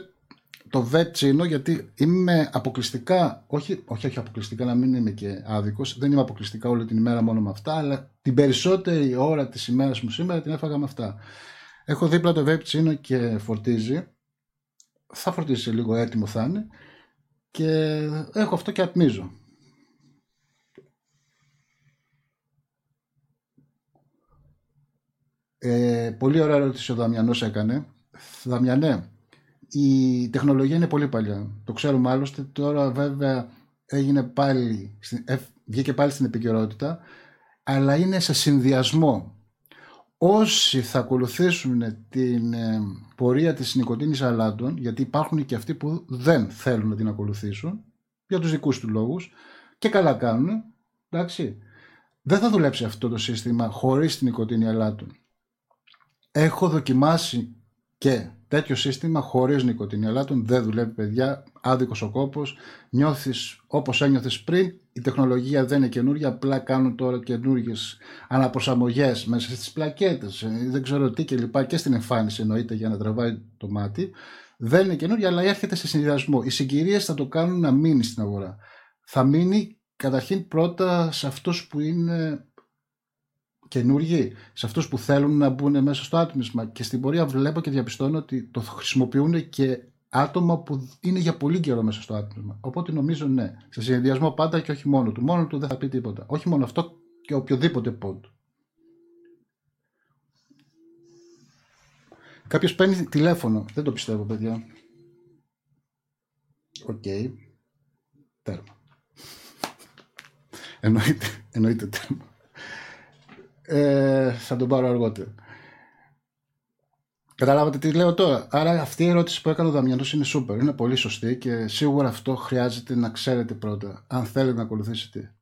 το Vapeccino, γιατί είμαι αποκλειστικά, όχι αποκλειστικά, να μην είμαι και άδικος, δεν είμαι αποκλειστικά όλη την ημέρα μόνο με αυτά, αλλά την περισσότερη ώρα της ημέρας μου σήμερα την έφαγα με αυτά. Έχω δίπλα το Vapeccino και φορτίζει, θα φορτίσει σε λίγο, έτοιμο θα είναι, και έχω αυτό και ατμίζω. Πολύ ωραία ερώτηση ο Δαμιανός έκανε. Δαμιανέ, η τεχνολογία είναι πολύ παλιά. Το ξέρουμε άλλωστε. Τώρα βέβαια βγήκε πάλι στην επικαιρότητα. Αλλά είναι σε συνδυασμό. Όσοι θα ακολουθήσουν την πορεία της νοικοτήνης αλάτων, γιατί υπάρχουν και αυτοί που δεν θέλουν να την ακολουθήσουν, για τους δικούς του λόγους, και καλά κάνουν, εντάξει, δεν θα δουλέψει αυτό το σύστημα χωρίς την νοικοτήνη αλάτων. Έχω δοκιμάσει και τέτοιο σύστημα χωρίς νοικοτήνη αλάτων. Δεν δουλεύει, παιδιά. Άδικος ο κόπος. Νιώθεις όπως ένιωθες πριν. Η τεχνολογία δεν είναι καινούργια. Απλά κάνουν τώρα καινούργιες αναπροσαρμογές μέσα στις πλακέτες. Δεν ξέρω τι και λοιπά. Και στην εμφάνιση εννοείται για να τραβάει το μάτι. Δεν είναι καινούργια, αλλά έρχεται σε συνδυασμό. Οι συγκυρίες θα το κάνουν να μείνει στην αγορά. Θα μείνει καταρχήν πρώτα σε αυτούς που είναι καινούργοι, σε αυτούς που θέλουν να μπουν μέσα στο άτμισμα, και στην πορεία βλέπω και διαπιστώνω ότι το χρησιμοποιούν και άτομα που είναι για πολύ καιρό μέσα στο άτμισμα. Οπότε νομίζω ναι, σε συνδυασμό πάντα και όχι μόνο του. Μόνο του δεν θα πει τίποτα. Όχι μόνο αυτό, και οποιοδήποτε πόντου. Κάποιος παίρνει τηλέφωνο. Δεν το πιστεύω, παιδιά. Οκ. Okay. Τέρμα. Εννοείται τέρμα. Θα τον πάρω αργότερα. Καταλάβατε τι λέω τώρα. Άρα αυτή η ερώτηση που έκανε ο Δαμιανός είναι super. Είναι πολύ σωστή και σίγουρα αυτό χρειάζεται να ξέρετε πρώτα, αν θέλετε να ακολουθήσετε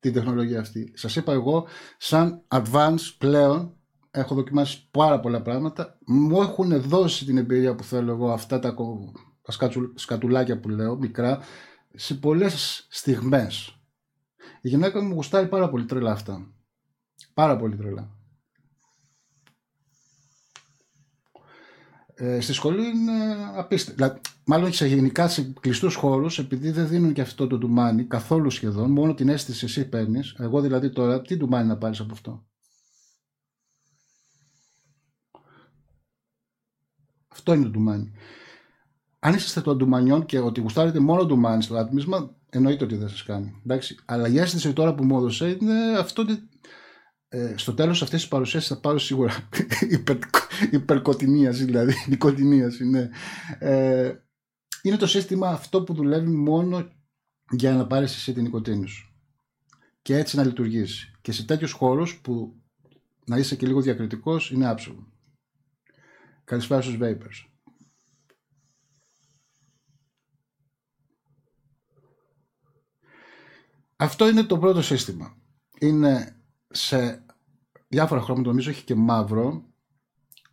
την τεχνολογία αυτή. Σας είπα εγώ, σαν advanced πλέον, έχω δοκιμάσει πάρα πολλά πράγματα. Μου έχουν δώσει την εμπειρία που θέλω εγώ, αυτά τα σκατουλάκια που λέω, μικρά, σε πολλές στιγμές. Η γυναίκα μου γουστάει πάρα πολύ τρελά αυτά. Πάρα πολύ τρελά. Στη σχολή είναι απίστευτο. Δηλαδή, μάλλον σε γενικά σε κλειστούς χώρους, επειδή δεν δίνουν και αυτό το ντουμάνι καθόλου σχεδόν, μόνο την αίσθηση εσύ παίρνεις. Εγώ δηλαδή τώρα, τι ντουμάνι να πάρεις από αυτό. Αυτό είναι το ντουμάνι. Αν είσαστε των ντουμανιών και ότι γουστάρετε μόνο ντουμάνι στο άτμισμα, εννοείται ότι δεν σας κάνει. Εντάξει. Αλλά η αίσθηση τώρα που μου έδωσε είναι αυτό ότι στο τέλος αυτής της παρουσίας θα πάρω σίγουρα υπερκοτεινίαση, δηλαδή νοικοτεινίαση, ναι. Είναι το σύστημα αυτό που δουλεύει μόνο για να πάρεις εσύ την νοικοτήνη σου. Και έτσι να λειτουργήσει. Και σε τέτοιους χώρους που να είσαι και λίγο διακριτικός είναι άψογο. Καλησπέρα στους Vapers. Αυτό είναι το πρώτο σύστημα. Είναι σε διάφορα χρώματα, νομίζω έχει και μαύρο,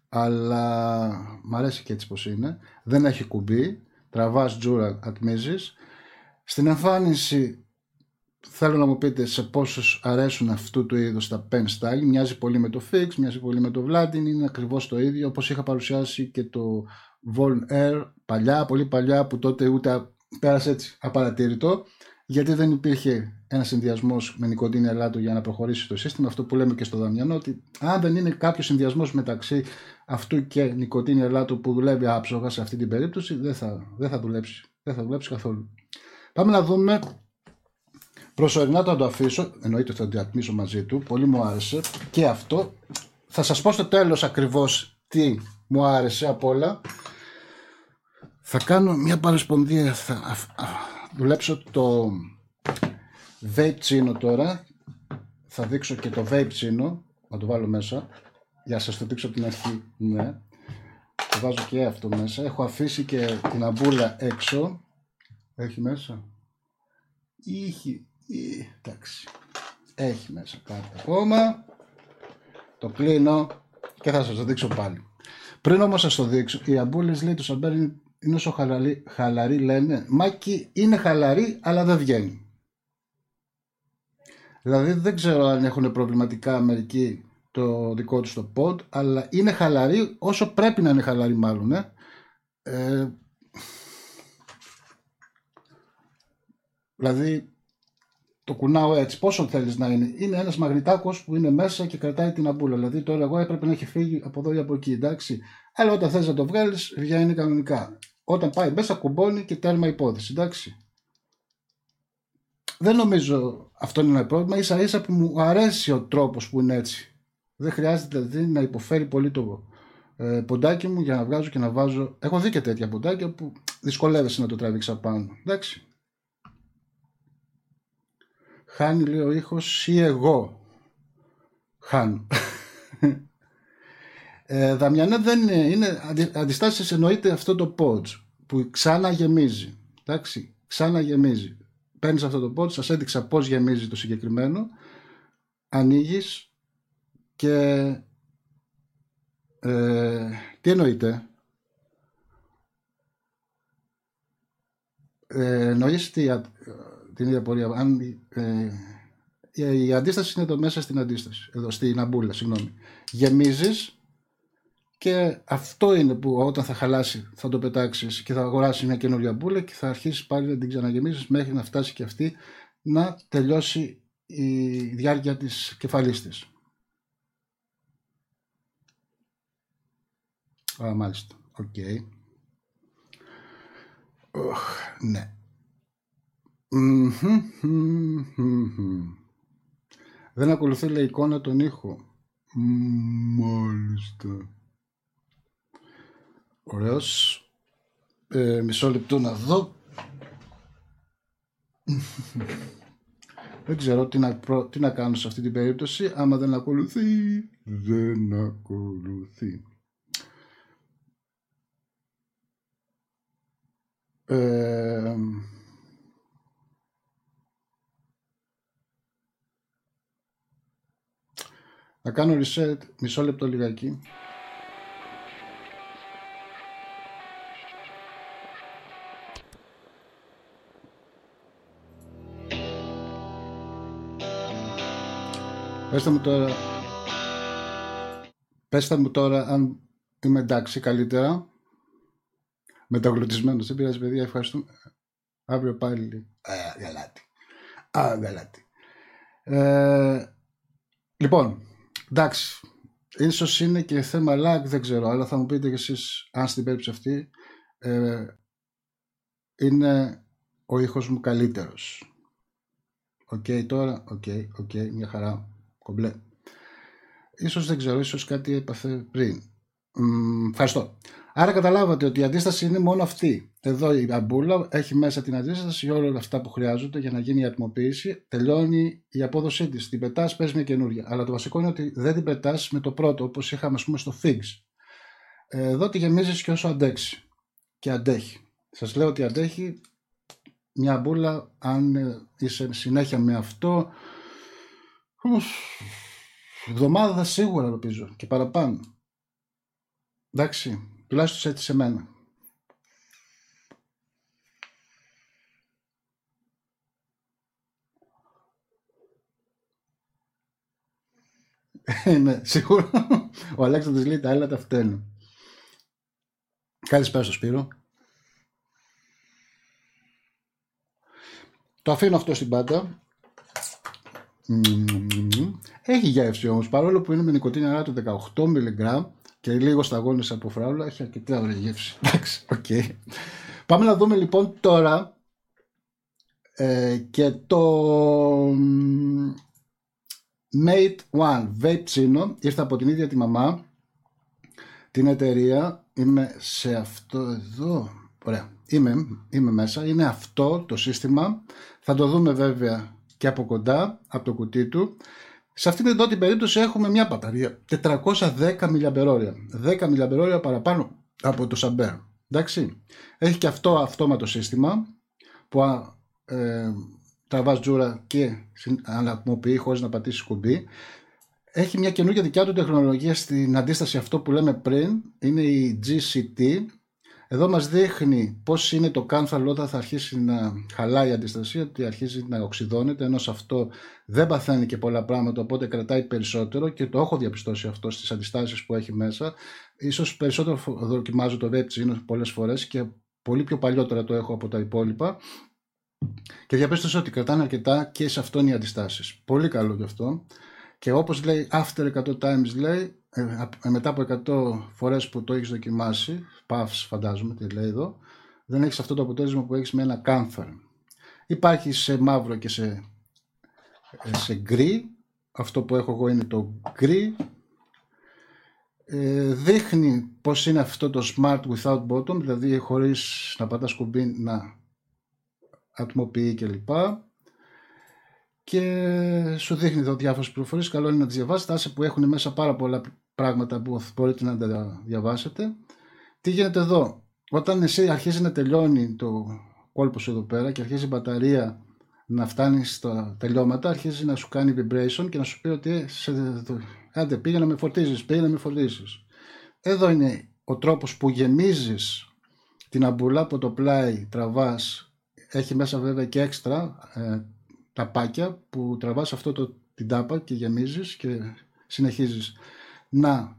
αλλά μ' αρέσει και έτσι πως είναι. Δεν έχει κουμπί, τραβάς τζούρα, ατμίζεις. Στην εμφάνιση θέλω να μου πείτε σε πόσους αρέσουν αυτού του είδους τα pen style. Μοιάζει πολύ με το Fix, μοιάζει πολύ με το Vladin, είναι ακριβώς το ίδιο, όπως είχα παρουσιάσει και το Voln Air παλιά, πολύ παλιά, που τότε ούτε πέρασε έτσι απαρατήρητο, γιατί δεν υπήρχε ένα συνδυασμό με νοικοτήνη ελάττο για να προχωρήσει το σύστημα. Αυτό που λέμε και στο Δαμιανό, ότι αν δεν είναι κάποιο συνδυασμό μεταξύ αυτού και νοικοτήνη ελάττο που δουλεύει άψογα σε αυτή την περίπτωση, δεν θα δουλέψει. Δεν θα δουλέψει καθόλου. Πάμε να δούμε. Προσωρινά θα το αφήσω. Εννοείται ότι θα το ατμίσω μαζί του. Πολύ μου άρεσε και αυτό. Θα σας πω στο τέλος ακριβώς τι μου άρεσε από όλα. Θα κάνω μια παρεσπονδία. Θα δουλέψω το Vapeccino τώρα. Θα δείξω και το Vapeccino. Να το βάλω μέσα. Για να σας το δείξω από την αρχή. Ναι. Το βάζω και αυτό μέσα. Έχω αφήσει και την αμπούλα έξω. Έχει μέσα. Εντάξει. Έχει μέσα κάτι ακόμα. Το κλείνω και θα σας το δείξω πάλι. Πριν όμως σας το δείξω, οι αμπούλες λέει του Σαμπέρ είναι όσο χαλαρή λένε. Μάκη, είναι χαλαρή αλλά δεν βγαίνει. Δηλαδή δεν ξέρω αν έχουν προβληματικά μερικοί το δικό τους το pod, αλλά είναι χαλαρή όσο πρέπει να είναι χαλαρή μάλλον. Δηλαδή το κουνάω έτσι, πόσο θέλεις να είναι. Είναι ένας μαγνητάκος που είναι μέσα και κρατάει την αμπούλα. Δηλαδή τώρα εγώ έπρεπε να έχει φύγει από εδώ ή από εκεί, εντάξει. Αλλά όταν θες να το βγάλεις, βγαίνει κανονικά. Όταν πάει μέσα κουμπώνει και τέρμα υπόθεση, εντάξει. Δεν νομίζω αυτό είναι ένα πρόβλημα, ίσα ίσα που μου αρέσει ο τρόπος που είναι έτσι. Δεν χρειάζεται δηλαδή να υποφέρει πολύ το ποντάκι μου για να βγάζω και να βάζω. Έχω δει και τέτοια ποντάκια που δυσκολεύεσαι να το τραβήξεις απάνω, εντάξει. Χάνει λέει ο ήχος ή εγώ χάνω. Δαμιανέ δεν είναι, είναι αντιστάσεις, εννοείται αυτό το podge που ξαναγεμίζει, εντάξει, ξαναγεμίζει. Παίρνεις αυτό το podge, σας έδειξα πως γεμίζει το συγκεκριμένο, ανοίγεις και τι εννοείται. Εννοείς την ίδια πορεία. Αν, η αντίσταση είναι εδώ μέσα στην αντίσταση. Εδώ στην αμπούλα, συγγνώμη. Γεμίζεις και αυτό είναι που όταν θα χαλάσει θα το πετάξεις και θα αγοράσεις μια καινούργια αμπούλα και θα αρχίσεις πάλι να την ξαναγεμίζεις μέχρι να φτάσει και αυτή να τελειώσει η διάρκεια της κεφαλής της. Α, μάλιστα. Οκ. Okay. Ναι. Δεν ακολουθεί λέει εικόνα τον ήχο. Μάλιστα. Ωραίος. Μισό λεπτό να δω. Δεν ξέρω τι να κάνω σε αυτή την περίπτωση. Άμα δεν ακολουθεί. Δεν ακολουθεί. Να κάνω reset. Μισό λεπτό λιγάκι. Πέστε μου τώρα αν είμαι εντάξει καλύτερα. Μεταγλωτισμένος, δεν πειράζει παιδιά, ευχαριστούμε. Αύριο πάλι. Γαλάτι. Λοιπόν, εντάξει. Ίσως είναι και θέμα lag, δεν ξέρω, αλλά θα μου πείτε κι εσείς αν στην περίπτωση αυτή είναι ο ήχος μου καλύτερος. Οκ, τώρα, μια χαρά. Κομπλέ. Ίσως δεν ξέρω, ίσως κάτι έπαθε πριν. Ευχαριστώ. Άρα καταλάβατε ότι η αντίσταση είναι μόνο αυτή. Εδώ η αμπούλα έχει μέσα την αντίσταση για όλα αυτά που χρειάζονται για να γίνει η ατμοποίηση. Τελειώνει η απόδοσή της. Την πετάς, παίρνει μια καινούρια. Αλλά το βασικό είναι ότι δεν την πετάς με το πρώτο, όπως είχαμε ας πούμε στο Figs. Εδώ τη γεμίζεις και όσο αντέξει. Και αντέχει. Σας λέω ότι αντέχει μια αμπούλα, αν είσαι συνέχεια με αυτό. Εβδομάδα σίγουρα ελπίζω και παραπάνω. Εντάξει, τουλάχιστον έτσι σε μένα. Ναι, σίγουρα. Ο Αλέξανδρος λέει τα άλλα τα φταίνουν. Καλησπέρα στο Σπύρο. Το αφήνω αυτό στην πάντα. Έχει γεύση όμως, παρόλο που είναι με νοικοτίνη το 18 μιλιγκράμμ και λίγο σταγόνες από φράουλα, έχει αρκετά ωραία γεύση. Εντάξει, οκ. Okay. Πάμε να δούμε λοιπόν τώρα και το Mate One Vapeccino. Ήρθε από την ίδια τη μαμά, την εταιρεία. Είμαι σε αυτό εδώ. Ωραία, είμαι μέσα. Είναι αυτό το σύστημα. Θα το δούμε βέβαια και από κοντά, από το κουτί του. Σε αυτήν εδώ την περίπτωση έχουμε μια μπαταρία 410 μιλιαμπερόρια. 10 μιλιαμπερόρια παραπάνω από το Saber. Εντάξει. Έχει και αυτό αυτόματο σύστημα που τραβάς τζούρα και ανατμοποιεί χωρίς να πατήσεις κουμπί. Έχει μια καινούργια δικιά του τεχνολογία στην αντίσταση αυτό που λέμε πριν. Είναι η GCT. Εδώ μας δείχνει πώς είναι το κάνθαλο όταν θα αρχίσει να χαλάει η αντιστασία, ότι αρχίζει να οξυδώνεται, ενώ σε αυτό δεν παθαίνει και πολλά πράγματα, οπότε κρατάει περισσότερο και το έχω διαπιστώσει αυτό στις αντιστάσεις που έχει μέσα. Ίσως περισσότερο δοκιμάζω το Vapeccino πολλές φορές και πολύ πιο παλιότερα το έχω από τα υπόλοιπα και διαπίστωσα ότι κρατάνε αρκετά και σε αυτόν οι αντιστάσεις. Πολύ καλό γι' αυτό. Και όπως λέει after 100 times λέει, μετά από 100 φορές που το έχεις δοκιμάσει, παύς φαντάζομαι τι λέει εδώ, δεν έχεις αυτό το αποτέλεσμα που έχεις με ένα κάνθαρ. Υπάρχει σε μαύρο και σε γκρι, αυτό που έχω εγώ είναι το γκρι. Δείχνει πως είναι αυτό το smart without bottom, δηλαδή χωρίς να πατάς κουμπί να ατμοποιεί κλπ. Και σου δείχνει εδώ διάφορες πληροφορίες. Καλό είναι να τις διαβάσετε. Άσε που έχουν μέσα πάρα πολλά πράγματα που μπορείτε να τα διαβάσετε. Τι γίνεται εδώ? Όταν εσύ αρχίζει να τελειώνει το κόλπο σου εδώ πέρα και αρχίζει η μπαταρία να φτάνει στα τελειώματα, αρχίζει να σου κάνει vibration και να σου πει ότι άντε πήγαινε να με φορτίζεις, Εδώ είναι ο τρόπος που γεμίζεις την αμπουλά από το πλάι, τραβάς. Έχει μέσα βέβαια και έξτρα ταπάκια που τραβάς αυτό την τάπα και γεμίζεις και συνεχίζεις να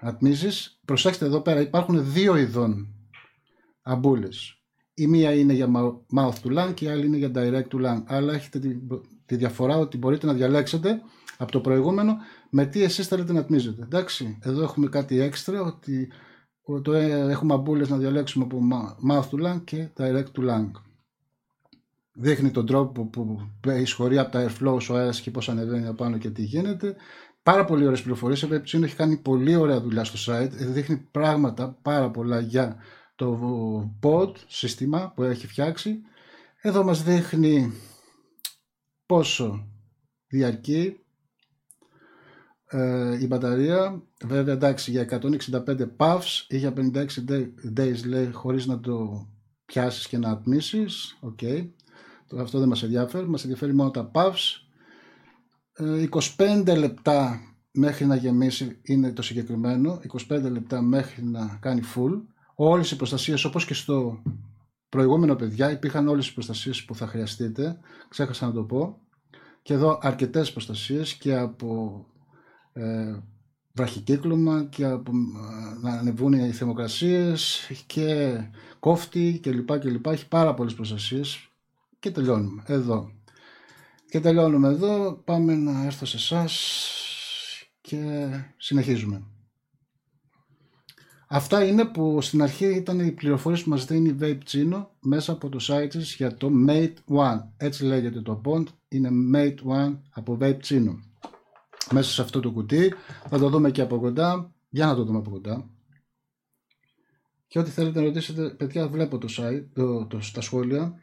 ατμίζεις. Προσέξτε εδώ πέρα υπάρχουν δύο ειδών αμπούλες. Η μία είναι για mouth to lung και η άλλη είναι για direct to lung. Αλλά έχετε τη διαφορά ότι μπορείτε να διαλέξετε από το προηγούμενο, με τι εσείς θέλετε να τμίζετε. Εντάξει, εδώ έχουμε κάτι έξτρα, ότι το έχουμε αμπούλες να διαλέξουμε από mouth to lung και direct to lung. Δείχνει τον τρόπο που εισχωρεί από τα airflows ο αέρας και πώς ανεβαίνει απάνω και τι γίνεται. Πάρα πολύ ωραίες πληροφορίες. Vapeccino έχει κάνει πολύ ωραία δουλειά στο site. Δείχνει πράγματα πάρα πολλά για το pod σύστημα που έχει φτιάξει. Εδώ μας δείχνει πόσο διαρκεί η μπαταρία. Βέβαια, εντάξει, για 165 puffs ή για 56 days λέει, χωρίς να το πιάσεις και να ατμίσεις. Okay. Αυτό δεν μας ενδιαφέρει. Μας ενδιαφέρει μόνο τα puffs. 25 λεπτά μέχρι να γεμίσει είναι το συγκεκριμένο. 25 λεπτά μέχρι να κάνει full. Όλες οι προστασίες, όπως και στο προηγούμενο, παιδιά, υπήρχαν όλες οι προστασίες που θα χρειαστείτε. Ξέχασα να το πω. Και εδώ αρκετές προστασίες και από βραχικύκλωμα και από να ανεβούν οι θερμοκρασίες και κόφτη κλπ. Έχει πάρα πολλές προστασίες. Και τελειώνουμε εδώ. Πάμε να έρθω σε εσάς και συνεχίζουμε. Αυτά είναι που στην αρχή ήταν οι πληροφορίες που μας δίνει η Vapeccino μέσα από το site της για το Mate One. Έτσι λέγεται το pond, είναι Mate One από Vapeccino. Μέσα σε αυτό το κουτί θα το δούμε και από κοντά. Για να το δούμε από κοντά. Και ό,τι θέλετε να ρωτήσετε, παιδιά, βλέπω το site, τα σχόλια.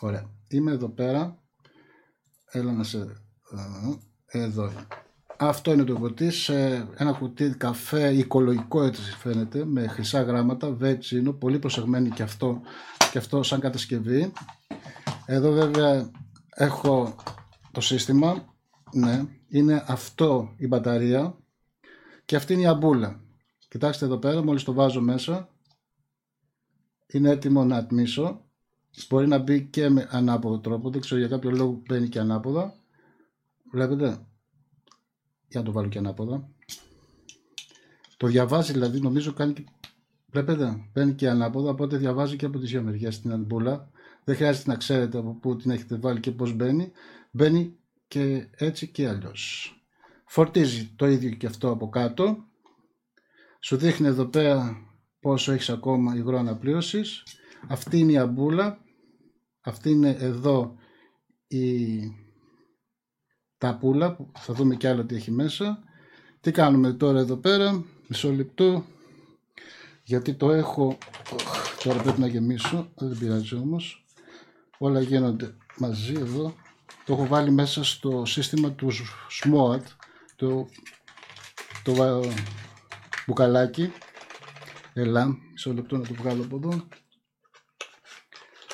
Ωραία, είμαι εδώ πέρα. Έλα να σε... Εδώ. Αυτό είναι το κουτί, σε ένα κουτί καφέ οικολογικό, έτσι φαίνεται, με χρυσά γράμματα, Vapeccino, πολύ προσεγμένη και αυτό, και αυτό σαν κατασκευή. Εδώ βέβαια έχω το σύστημα, ναι, είναι αυτό η μπαταρία και αυτή είναι η αμπούλα. Κοιτάξτε εδώ πέρα, μόλις το βάζω μέσα, είναι έτοιμο να ατμίσω. Μπορεί να μπει και με ανάποδο τρόπο, δεν ξέρω για κάποιο λόγο μπαίνει και ανάποδα. Βλέπετε, για να το βάλω και ανάποδα. Το διαβάζει δηλαδή, νομίζω κάνει και... Βλέπετε, μπαίνει και ανάποδα, οπότε διαβάζει και από τις δύο μεριές την αμπούλα. Δεν χρειάζεται να ξέρετε από πού την έχετε βάλει και πώς μπαίνει. Μπαίνει και έτσι και αλλιώς. Φορτίζει το ίδιο και αυτό από κάτω. Σου δείχνει εδώ πέρα πόσο έχεις ακόμα υγρό αναπλήρωσης. Αυτή είναι η αμπούλα. Αυτή είναι εδώ η ταπούλα που θα δούμε και άλλο τι έχει μέσα. Τι κάνουμε τώρα εδώ πέρα, μισό λεπτό, γιατί το έχω, τώρα πρέπει να γεμίσω, δεν πειράζει όμως. Όλα γίνονται μαζί εδώ. Το έχω βάλει μέσα στο σύστημα του Smoant, το μπουκαλάκι. Έλα, μισό λεπτό να το βγάλω από εδώ.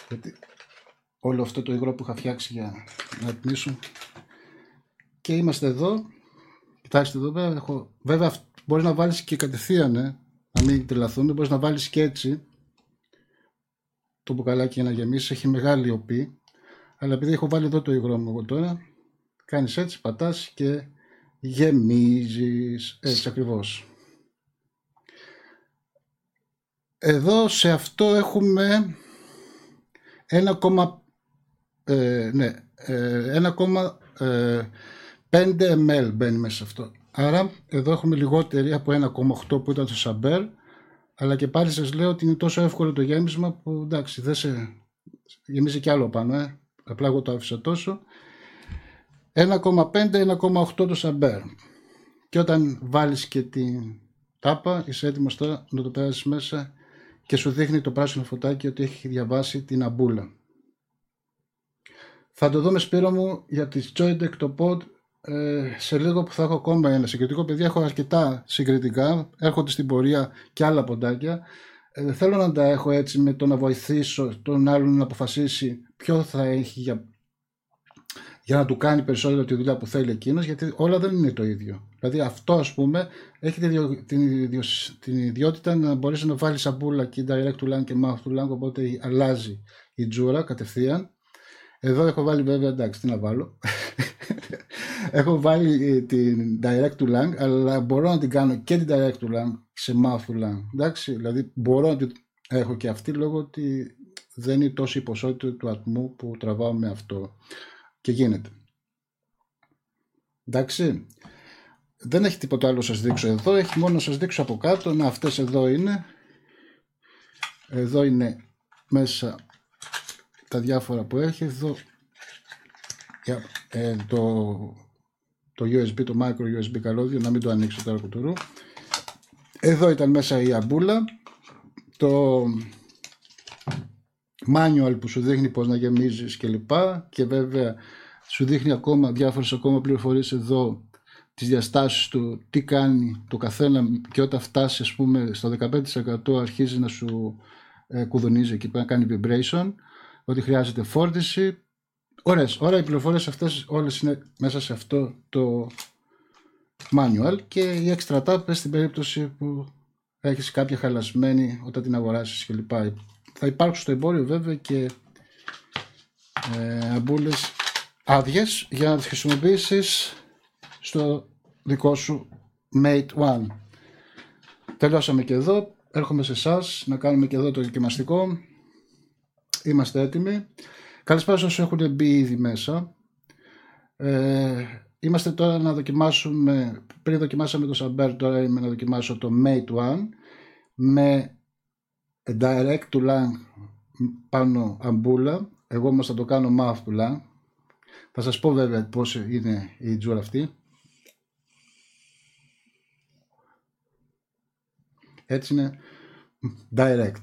Γιατί όλο αυτό το υγρό που είχα φτιάξει για να ατμίσω. Και είμαστε εδώ. Κοιτάξτε εδώ πέρα. Βέβαια μπορείς να βάλεις και κατευθείαν, να μην τρελαθούμε. Μπορείς να βάλεις και έτσι το μπουκαλάκι για να γεμίσει. Έχει μεγάλη οπή. Αλλά επειδή έχω βάλει εδώ το υγρό μου εγώ τώρα, κάνεις έτσι, πατάς και γεμίζεις. Έτσι ακριβώς. Εδώ σε αυτό έχουμε 1,5 ml μπαίνει μέσα σε αυτό. Άρα εδώ έχουμε λιγότερη από 1,8 που ήταν στο Saber. Αλλά και πάλι σας λέω ότι είναι τόσο εύκολο το γέμισμα που εντάξει, δεν σε γεμίζει κι άλλο πάνω. Απλά εγώ το άφησα τόσο. 1,5-1,8 το Saber. Και όταν βάλεις και την τάπα είσαι έτοιμος τώρα να το περάσεις μέσα. Και σου δείχνει το πράσινο φωτάκι ότι έχει διαβάσει την αμπούλα. Θα το δούμε, Σπύρο μου, για τις Joydeck το pod σε λίγο που θα έχω ακόμα ένα συγκριτικό. Παιδιά, έχω αρκετά συγκριτικά, έρχονται στην πορεία και άλλα ποντάκια. Θέλω να τα έχω έτσι με το να βοηθήσω τον άλλον να αποφασίσει ποιο θα έχει για να του κάνει περισσότερο τη δουλειά που θέλει εκείνος, γιατί όλα δεν είναι το ίδιο. Δηλαδή αυτό, ας πούμε, έχει την ιδιότητα να μπορείς να βάλεις αμπούλα και direct to lung και mouth to lung, οπότε αλλάζει η τζούρα κατευθείαν. Εδώ έχω βάλει βέβαια, εντάξει, τι να βάλω. Έχω βάλει την direct to lung, αλλά μπορώ να την κάνω και την direct to lung σε mouth to lung. Εντάξει, δηλαδή μπορώ να την έχω και αυτή λόγω ότι δεν είναι τόση η ποσότητα του ατμού που τραβάω με αυτό. Και γίνεται. Εντάξει. Δεν έχει τίποτα άλλο να σας δείξω εδώ. Έχει μόνο να σας δείξω από κάτω. Να, αυτές εδώ είναι. Εδώ είναι μέσα τα διάφορα που έχει. Εδώ το USB, το micro USB καλώδιο. Να μην το ανοίξω τώρα κουτουρού. Εδώ ήταν μέσα η αμπούλα. Το manual που σου δείχνει πώς να γεμίζεις κλπ. Και βέβαια σου δείχνει ακόμα διάφορες πληροφορίες εδώ, τις διαστάσεις του, τι κάνει το καθένα, και όταν φτάσει ας πούμε στο 15% αρχίζει να σου κουδουνίζει εκεί, να κάνει vibration, ότι χρειάζεται φόρτιση. Ωραίες, ωραία, οι πληροφορίες αυτές όλες είναι μέσα σε αυτό το manual, και οι extra tab στην περίπτωση που έχεις κάποια χαλασμένη όταν την αγοράσεις κλπ. Θα υπάρξουν στο εμπόριο βέβαια και αμπούλες άδειες για να τις χρησιμοποιήσεις στο δικό σου Mate One. Τελειώσαμε και εδώ. Έρχομαι σε εσάς να κάνουμε και εδώ το δοκιμαστικό. Είμαστε έτοιμοι. Καλησπέρα σας όσοι έχουν μπει ήδη μέσα. Είμαστε τώρα να δοκιμάσουμε, πριν δοκιμάσαμε το Saber, τώρα είμαι να δοκιμάσω το Mate One με direct to lung πάνω αμπούλα. Εγώ όμως θα το κάνω mouth to lung. Θα σας πω βέβαια πώς είναι η τζούρα αυτή. Έτσι είναι direct.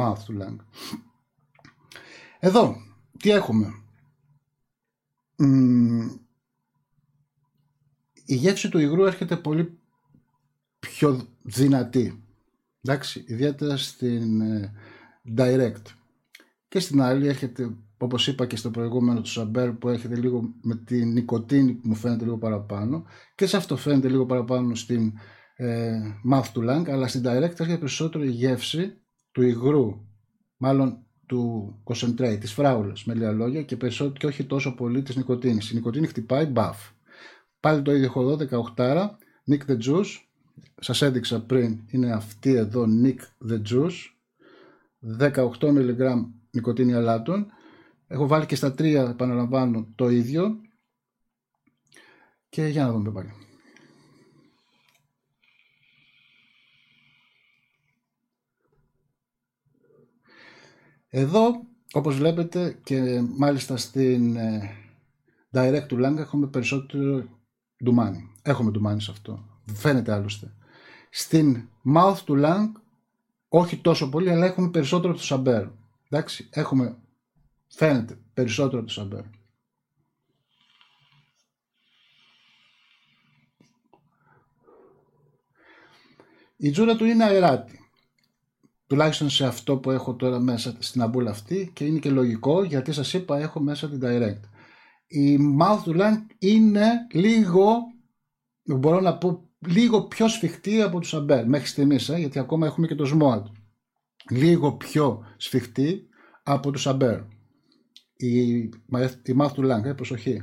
Mouth to lung. Εδώ τι έχουμε. Η γεύση του υγρού έρχεται πολύ πιο δυνατή. Εντάξει, ιδιαίτερα στην direct. Και στην άλλη έρχεται, όπως είπα και στο προηγούμενο του Saber, που έρχεται λίγο με την νικοτίνη που μου φαίνεται λίγο παραπάνω, και σε αυτό φαίνεται λίγο παραπάνω στην mouth to lung, αλλά στην direct έρχεται περισσότερο η γεύση του υγρού, μάλλον του concentrate, της φράουλας με λίγα λόγια, και περισσότερο, και όχι τόσο πολύ της νικοτίνης. Η νικοτίνη χτυπάει μπαφ. Πάλι το ίδιο έχω εδώ, 18, Nic the Juice. Σας έδειξα πριν, είναι αυτή εδώ, Nic the Juice, 18 mg νικοτίνη αλάτων. Έχω βάλει και στα τρία, επαναλαμβάνω, το ίδιο. Και για να δούμε πάλι. Εδώ, όπως βλέπετε, και μάλιστα στην direct to lung έχουμε περισσότερο ντουμάνι. Έχουμε ντουμάνι σε αυτό. Φαίνεται άλλωστε. Στην mouth to lung όχι τόσο πολύ, αλλά έχουμε περισσότερο από το Saber. Εντάξει, έχουμε, φαίνεται περισσότερο από το Saber. Η τζούρα του είναι αεράτη. Τουλάχιστον σε αυτό που έχω τώρα μέσα στην αμπούλα αυτή, και είναι και λογικό γιατί σας είπα έχω μέσα την direct. Η mouth to lung είναι λίγο, μπορώ να πω, λίγο πιο σφιχτή από τους Saber μέχρι στιγμής, γιατί ακόμα έχουμε και το Smoant. Λίγο πιο σφιχτή από τους Saber η mouth to lung, προσοχή.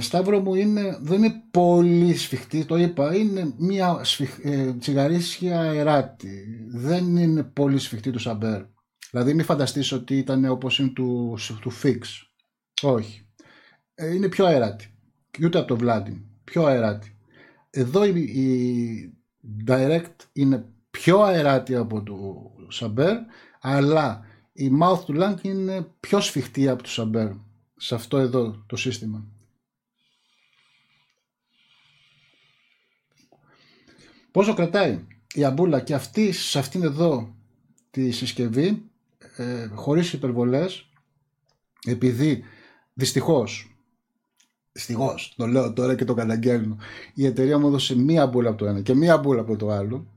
Σταύρο μου, δεν είναι πολύ σφιχτή, το είπα, είναι μια τσιγαρίσια αεράτη, δεν είναι πολύ σφιχτή του Saber. Δηλαδή μην φανταστείς ότι ήταν όπως είναι του Fix, όχι, είναι πιο αεράτη, και ούτε από το Vladin, πιο αεράτη. Εδώ η direct είναι πιο αεράτη από το Saber, αλλά η mouth to lung είναι πιο σφιχτή από το Saber σε αυτό εδώ το σύστημα. Πόσο κρατάει η αμπούλα, και αυτή σε αυτήν εδώ τη συσκευή, χωρίς υπερβολές, επειδή δυστυχώς το λέω τώρα και το καταγγέλνω, η εταιρεία μου έδωσε μία αμπούλα από το ένα και μία αμπούλα από το άλλο,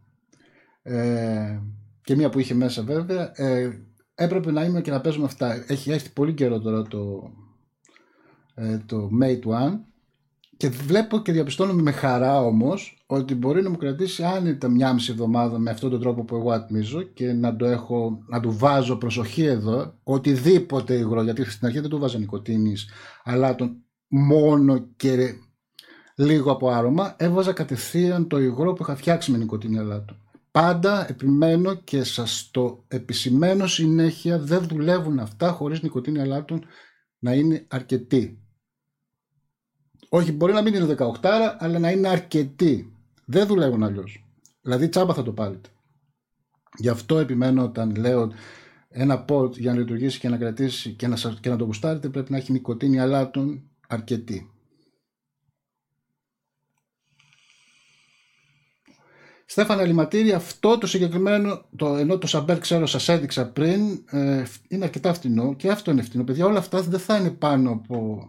και μία που είχε μέσα βέβαια, έπρεπε να είμαι και να παίζουμε αυτά. Έχει έρθει πολύ καιρό τώρα το Mate One, και βλέπω και διαπιστώνω με χαρά όμως ότι μπορεί να μου κρατήσει άνετα μια μισή εβδομάδα με αυτόν τον τρόπο που εγώ ατμίζω, και να το έχω, να του βάζω, προσοχή εδώ, οτιδήποτε υγρό, γιατί στην αρχή δεν του βάζα νικοτίνης αλάτων μόνο και λίγο από άρωμα, έβαζα κατευθείαν το υγρό που είχα φτιάξει με νοικοτήνη αλάτου. Πάντα επιμένω και σας το επισημαίνω συνέχεια, δεν δουλεύουν αυτά χωρίς νοικοτήνη αλάτου να είναι αρκετή. Όχι, μπορεί να μην είναι 18, αλλά να είναι αρκετή. Δεν δουλεύουν αλλιώς. Δηλαδή τσάμπα θα το πάρετε. Γι' αυτό επιμένω όταν λέω ένα pot για να λειτουργήσει και να κρατήσει και να το γουστάρετε πρέπει να έχει νοικοτήνη αλάτων αρκετή. Στέφανα Λιματήρη, αυτό το συγκεκριμένο, ενώ το Σαμπέρ ξέρω σας έδειξα πριν, είναι αρκετά φτηνό και αυτό είναι φτηνό. Παιδιά, όλα αυτά δεν θα είναι πάνω από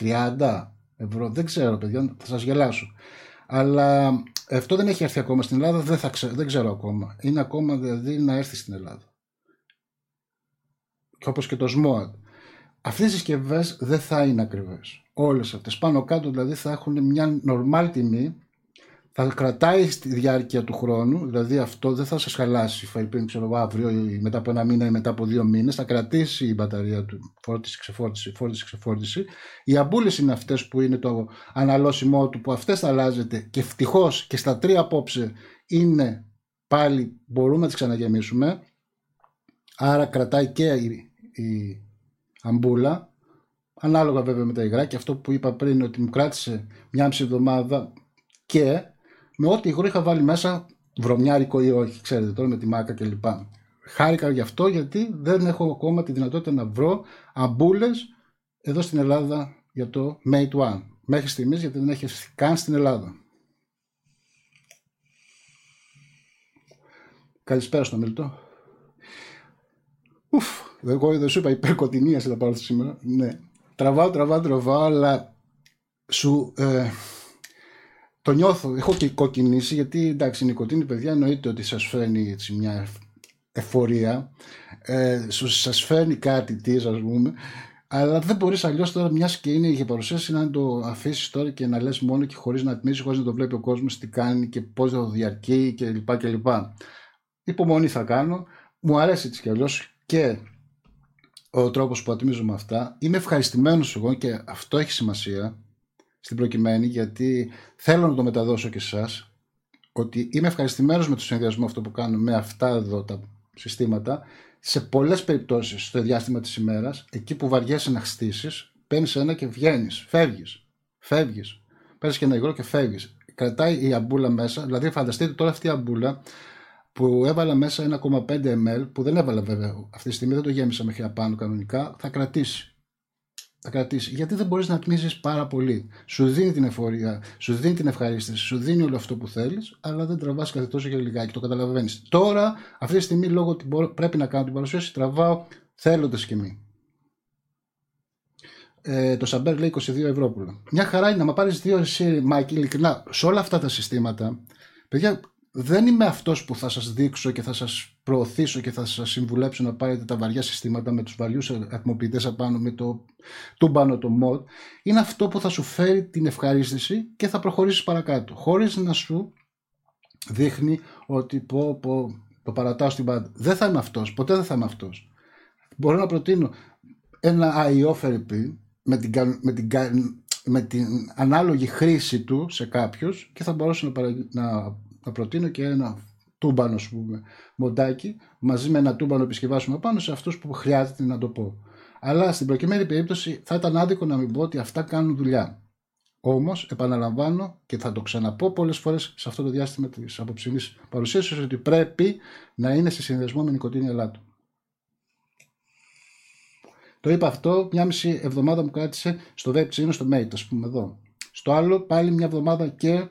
30 ευρώ, δεν ξέρω παιδιά, θα σας γελάσω. Αλλά αυτό δεν έχει έρθει ακόμα στην Ελλάδα, δεν ξέρω ακόμα. Είναι ακόμα δηλαδή να έρθει στην Ελλάδα. Και όπως και το Smoant. Αυτές οι συσκευές δεν θα είναι ακριβές. Όλες αυτές πάνω κάτω δηλαδή θα έχουν μια normal τιμή. Θα κρατάει στη διάρκεια του χρόνου, δηλαδή αυτό δεν θα σας χαλάσει φαϊπίν, ξέρω, αύριο ή μετά από ένα μήνα ή μετά από 2 μήνες, θα κρατήσει η μπαταρία του φόρτιση-ξεφόρτιση. Οι αμπούλες είναι αυτές που είναι το αναλώσιμό του, που αυτές θα αλλάζεται και ευτυχώς και στα 3 απόψε είναι πάλι, μπορούμε να τις ξαναγεμίσουμε, άρα κρατάει και η αμπούλα, ανάλογα βέβαια με τα υγρά και αυτό που είπα πριν ότι μου κράτησε 1,5 εβδομάδα και με ό,τι υγρό είχα βάλει μέσα, βρωμιάρικο ή όχι, ξέρετε τώρα με τη μάκα κλπ. Χάρηκα γι' αυτό γιατί δεν έχω ακόμα τη δυνατότητα να βρω αμπούλες εδώ στην Ελλάδα για το Mate One. Μέχρι στιγμής γιατί δεν έχει καν στην Ελλάδα. Καλησπέρα στον Μίλτο. Ουφ, εγώ δεν σου είπα υπερκοτεινία σε τα πάρω σήμερα. Ναι, τραβάω, αλλά σου... Το νιώθω, έχω και κοκκινήσει γιατί εντάξει η νοικοτήνη παιδιά εννοείται ότι σας φέρνει έτσι, μια εφορία, σας φέρνει κάτι τι σας πούμε, αλλά δεν μπορείς αλλιώς τώρα μιας και είναι η παρουσίαση να το αφήσεις τώρα και να λες μόνο και χωρίς να ατμίσεις, χωρίς να το βλέπει ο κόσμος τι κάνει και πώς θα το διαρκεί κλπ. Υπομονή θα κάνω, μου αρέσει έτσι κι αλλιώς και ο τρόπος που ατμίζουμε αυτά, είμαι ευχαριστημένος εγώ και αυτό έχει σημασία. Στην προκειμένη, γιατί θέλω να το μεταδώσω και εσάς ότι είμαι ευχαριστημένος με το συνδυασμό αυτό που κάνω με αυτά εδώ τα συστήματα. Σε πολλές περιπτώσεις, στο διάστημα της ημέρας, εκεί που βαριέσαι να χτίσεις, παίρνεις ένα και βγαίνεις, φεύγεις. Παίρνεις και ένα υγρό και φεύγεις. Κρατάει η αμπούλα μέσα, δηλαδή φανταστείτε τώρα αυτή η αμπούλα που έβαλα μέσα 1,5 ml, που δεν έβαλα βέβαια αυτή τη στιγμή, δεν το γέμισα μέχρι απάνω κανονικά, θα κρατήσει. Γιατί δεν μπορείς να ατμίζεις πάρα πολύ. Σου δίνει την εφορία, σου δίνει την ευχαρίστηση, σου δίνει όλο αυτό που θέλεις, αλλά δεν τραβάς κάθε τόσο για λιγάκι. Το καταλαβαίνεις. Τώρα, αυτή τη στιγμή, λόγω ότι πρέπει να κάνω την παρουσίαση, τραβάω θέλοντας και μη. Το Σαμπέρ λέει 22 ευρώ. Μια χαρά είναι να μα πάρεις 2 εσύ, Μάικη, ειλικρινά. Σε όλα αυτά τα συστήματα, παιδιά, δεν είμαι αυτός που θα σας δείξω και θα σας προωθήσω και θα σας συμβουλέψω να πάρετε τα βαριά συστήματα με τους βαριούς ατμοποιητές απάνω με το τούμπανο, το mod. Είναι αυτό που θα σου φέρει την ευχαρίστηση και θα προχωρήσεις παρακάτω. Χωρίς να σου δείχνει ότι το παρατάω στην πάντα. Δεν θα είμαι αυτός, ποτέ δεν θα είμαι αυτός. Μπορώ να προτείνω ένα IO therapy με την ανάλογη χρήση του σε κάποιους και θα μπορούσα να προτείνω και ένα τούμπανο μοντάκι μαζί με ένα τούμπανο που επισκευάσουμε πάνω σε αυτούς που χρειάζεται να το πω. Αλλά στην προκειμένη περίπτωση θα ήταν άδικο να μην πω ότι αυτά κάνουν δουλειά. Όμως επαναλαμβάνω και θα το ξαναπώ πολλές φορές σε αυτό το διάστημα της απόψινής παρουσίασης ότι πρέπει να είναι σε συνδυασμό με νοικοτήνη αλάτου. Το είπα αυτό, 1,5 εβδομάδα μου κράτησε στο Vapeccino, στο Mate, ας πούμε εδώ. Στο άλλο πάλι 1 εβδομάδα και